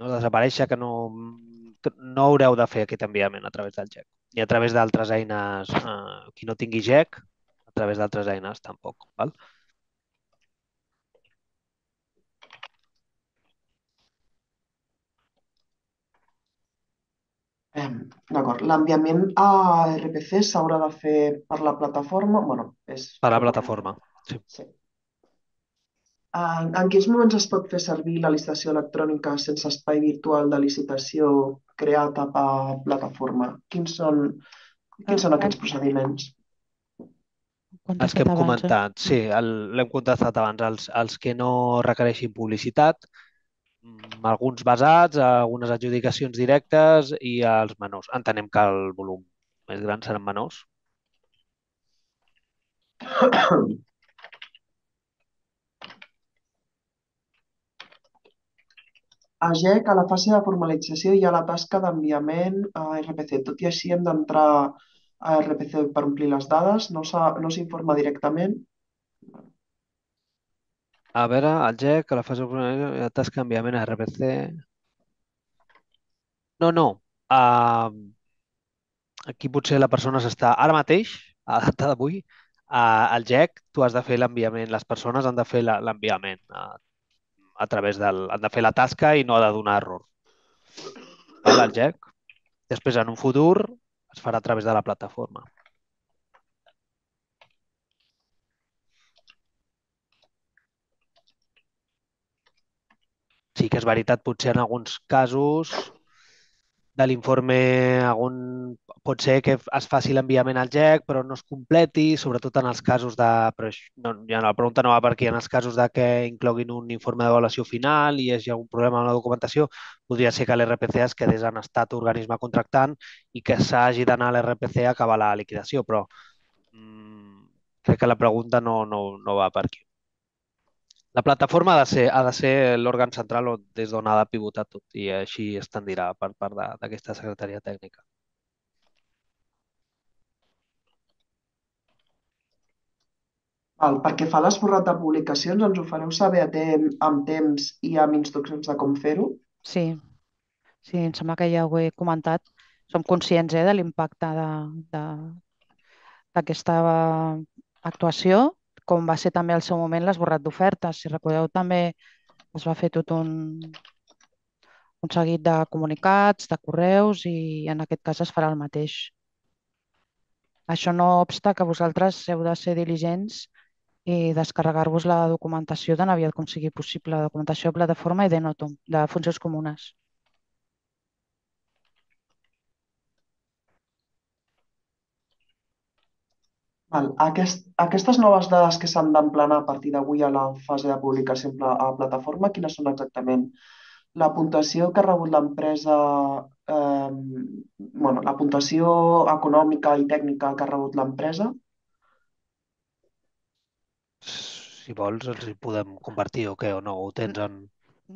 no desaparèixer, que no haureu de fer aquest enviament a través del GEC. I a través d'altres eines, qui no tingui GEC, a través d'altres eines tampoc. D'acord. L'enviament a RPC s'haurà de fer per la plataforma? Per la plataforma, sí. En quins moments es pot fer servir la licitació electrònica sense espai virtual de licitació creada per plataforma? Quins són aquests procediments? Els que hem comentat, sí, l'hem contestat abans. Els que no requereixin publicitat, alguns basats, algunes adjudicacions directes i els menors. Entenem que el volum més gran seran menors. A GEC, a la fase de formalització, hi ha la tasca d'enviament a RPC. Tot i així hem d'entrar a RPC per omplir les dades. No s'informa directament. A veure, al GEC, a la fase de formalització, hi ha la tasca d'enviament a RPC. No, no. Aquí potser la persona s'està... Ara mateix, a la data d'avui, al GEC, tu has de fer l'enviament. Les persones han de fer l'enviament a través del... Han de fer la tasca i no ha de donar error. El GEC. Després, en un futur, es farà a través de la plataforma. Sí que és veritat, potser en alguns casos de l'informe pot ser que es faci l'enviament al GEC, però no es completi, sobretot en els casos de... La pregunta no va per aquí. En els casos que incloguin un informe d'avaluació final i hi hagi algun problema amb la documentació, podria ser que l'RPC es quedés en estat organisme contractant i que s'hagi d'anar a l'RPC a acabar la liquidació, però crec que la pregunta no va per aquí. La plataforma ha de ser l'òrgan central des d'on ha de pivotar tot i així es tendirà per part d'aquesta secretaria tècnica. Pel que fa a l'esborrat de publicacions, ens ho fareu saber amb temps i amb instruccions de com fer-ho? Sí, em sembla que ja ho he comentat. Som conscients de l'impacte d'aquesta actuació, com va ser també al seu moment l'esborrat d'ofertes. Si recordeu, també es va fer tot un seguit de comunicats, de correus, i en aquest cas es farà el mateix. Això no obsta que vosaltres heu de ser diligents i descarregar-vos la documentació tan aviat com sigui possible, la documentació de plataforma i d'e-NOTUM, de funcions comunes. Aquestes noves dades que s'han d'emplenar a partir d'avui a la fase de publicació a la plataforma, quines són exactament? La puntuació que ha rebut l'empresa, la puntuació econòmica i tècnica que ha rebut l'empresa? Si vols, els hi podem compartir o què, o no, ho tens en...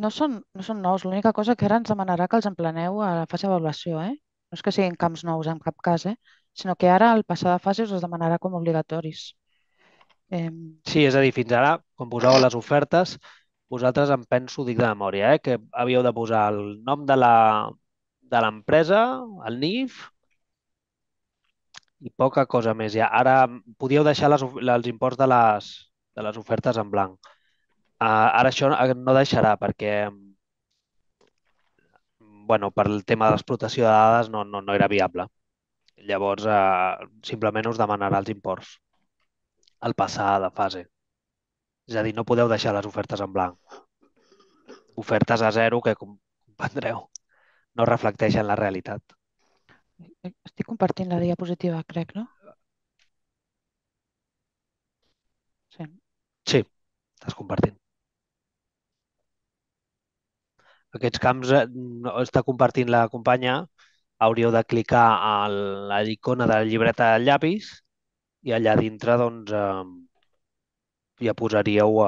No són nous, l'única cosa que ara ens demanarà que els empleneu a la fase d'avaluació, no és que siguin camps nous en cap cas, sinó que ara, al passar de fase, us demanarà com obligatoris. Sí, és a dir, fins ara, quan posàveu les ofertes, vosaltres em penso, dic de memòria, que havíeu de posar el nom de l'empresa, el NIF, i poca cosa més. Ara podíeu deixar els imports de les ofertes en blanc. Ara això no deixarà perquè... per el tema de l'explotació de dades no era viable. Llavors, simplement us demanarà els imports al passar de fase. És a dir, no podeu deixar les ofertes en blanc. Ofertes a zero que, comprendreu, no reflecteixen la realitat. Estic compartint la diapositiva, crec, no? Sí. Sí, estàs compartint. Aquests camps està compartint la companya. Hauríeu de clicar a la icona de la llibreta de llapis i allà dintre ja posaríeu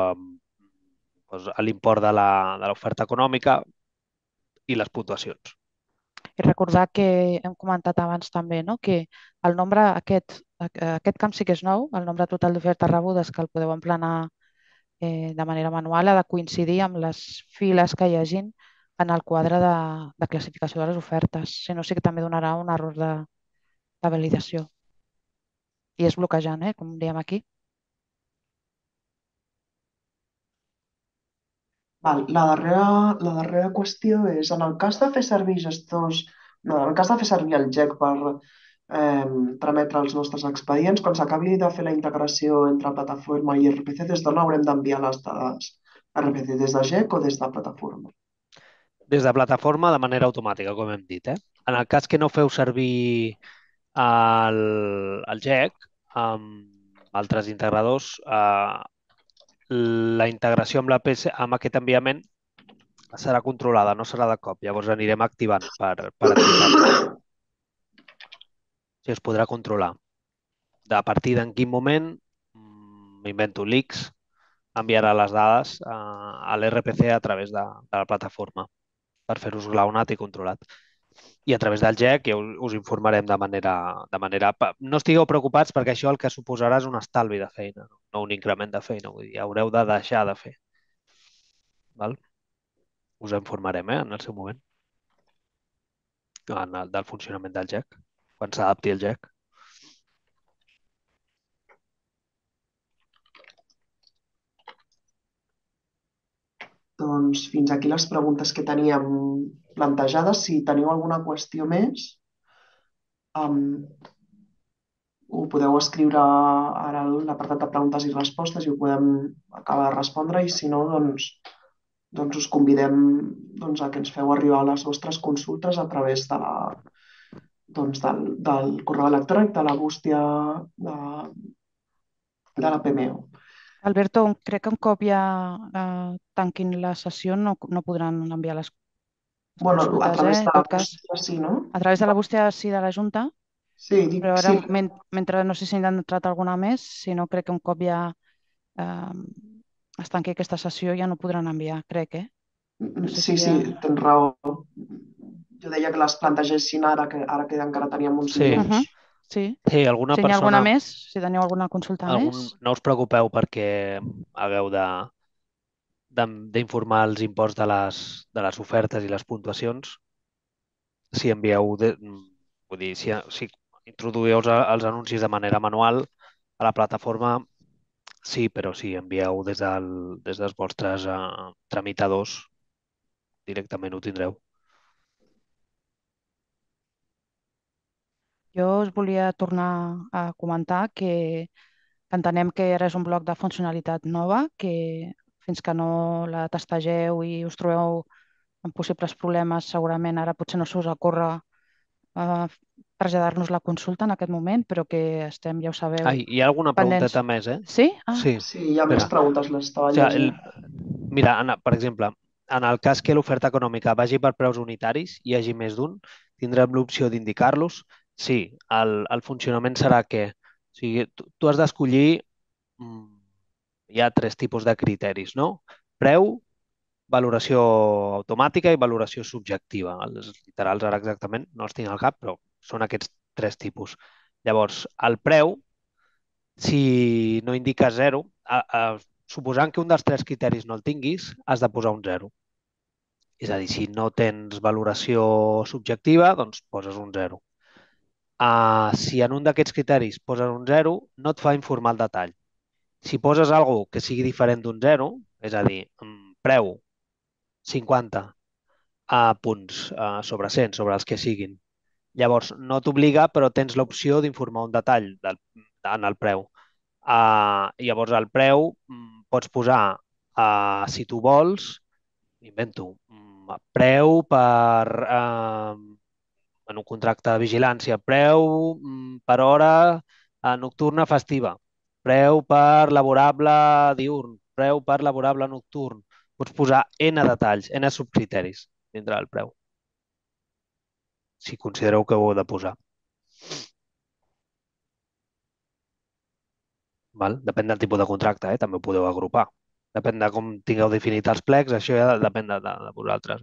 l'import de l'oferta econòmica i les puntuacions. I recordar que hem comentat abans també que el nombre, aquest camp sí que és nou, el nombre total d'ofertes rebudes que el podeu emplenar de manera manual ha de coincidir amb les files que hi hagin en el quadre de classificació de les ofertes. Si no, sí que també donarà un error de validació. I és bloquejant, com diem aquí. La darrera qüestió és, en el cas de fer servir el GEC per trametre els nostres expedients, quan s'acabi de fer la integració entre plataforma i RPC, des d'on haurem d'enviar les dades? RPC des de GEC o des de plataforma? Des de plataforma de manera automàtica, com hem dit. En el cas que no feu servir el GEC, altres integradors, la integració amb aquest enviament serà controlada, no serà de cop. Llavors anirem activant per activar-ho. Si es podrà controlar. A partir d'en quin moment, m'invento l'ICS, enviarà les dades a l'RPC a través de la plataforma per fer-ho esglaonat i controlat. I a través del GEC us informarem de manera... No estigueu preocupats perquè això el que suposarà és un estalvi de feina, no un increment de feina. Vull dir, haureu de deixar de fer. Us informarem en el seu moment del funcionament del GEC. Quan s'adapti el GEC. Doncs fins aquí les preguntes que teníem plantejades. Si teniu alguna qüestió més, ho podeu escriure ara a l'apartat de preguntes i respostes i ho podem acabar de respondre. I si no, doncs us convidem a que ens feu arribar les vostres consultes a través de la... del correu electrònic, de la bústia de la PMO. Alberto, crec que un cop ja tanquin la sessió no podran enviar les consultes. A través de la bústia sí, no? A través de la bústia sí de la Junta. Sí, dic sí. Mentre no sé si n'han entrat alguna més, si no crec que un cop ja es tanqui aquesta sessió ja no podran enviar, crec, Sí, tens raó. Jo deia que les plantegessin ara, que encara teníem uns minuts. Sí. Si hi ha alguna més, si teniu alguna consulta més... No us preocupeu perquè hagueu d'informar els imports de les ofertes i les puntuacions. Si introduïeu els anuncis de manera manual a la plataforma, sí, però si envieu des dels vostres tramitadors, directament ho tindreu. Jo us volia tornar a comentar que entenem que ara és un bloc de funcionalitat nova, que fins que no la tastegeu i us trobeu amb possibles problemes, segurament ara potser no se us ocorre traslladar-nos la consulta en aquest moment, però que estem, ja ho sabeu... Hi ha alguna pregunteta més, Sí? Sí, hi ha més preguntes. Mira, Anna, per exemple, en el cas que l'oferta econòmica vagi per preus unitaris, hi hagi més d'un, tindrem l'opció d'indicar-los. Sí, el funcionament serà que tu has d'escollir, hi ha tres tipus de criteris, no? Preu, valoració automàtica i valoració subjectiva. Els literals ara exactament no els tinc al cap, però són aquests tres tipus. Llavors, el preu, si no indica zero, suposant que un dels tres criteris no el tinguis, has de posar un zero. És a dir, si no tens valoració subjectiva, doncs poses un zero. Si en un d'aquests criteris poses un 0, no et fa informar el detall. Si poses alguna cosa que sigui diferent d'un 0, és a dir, preu 50 punts sobre 100, sobre els que siguin, llavors no t'obliga, però tens l'opció d'informar un detall en el preu. Llavors, el preu pots posar, si tu vols, invento, preu per en un contracte de vigilància, preu per hora nocturna festiva, preu per laborable diürn, preu per laborable nocturn. Pots posar N detalls, N subcriteris dintre del preu, si considereu que ho heu de posar. Depèn del tipus de contracte, també ho podeu agrupar. Depèn de com tingueu definit els plecs, això ja depèn de vosaltres.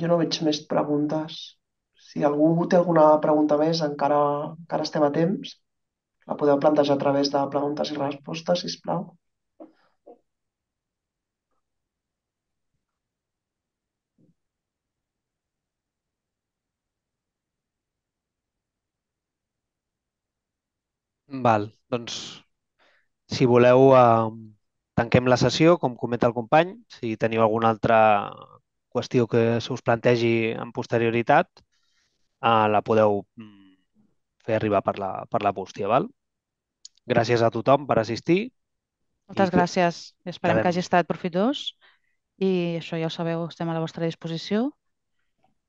Jo no veig més preguntes. Si algú té alguna pregunta més, encara estem a temps. La podeu plantejar a través de preguntes i respostes, sisplau. Doncs, si voleu, tanquem la sessió, com comenta el company. Si teniu alguna altra qüestió que se us plantegi en posterioritat, la podeu fer arribar per la bústia. Gràcies a tothom per assistir. Moltes gràcies. Esperem que hagi estat profitós. I això ja ho sabeu, estem a la vostra disposició.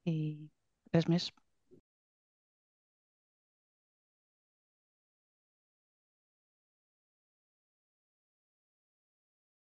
I res més.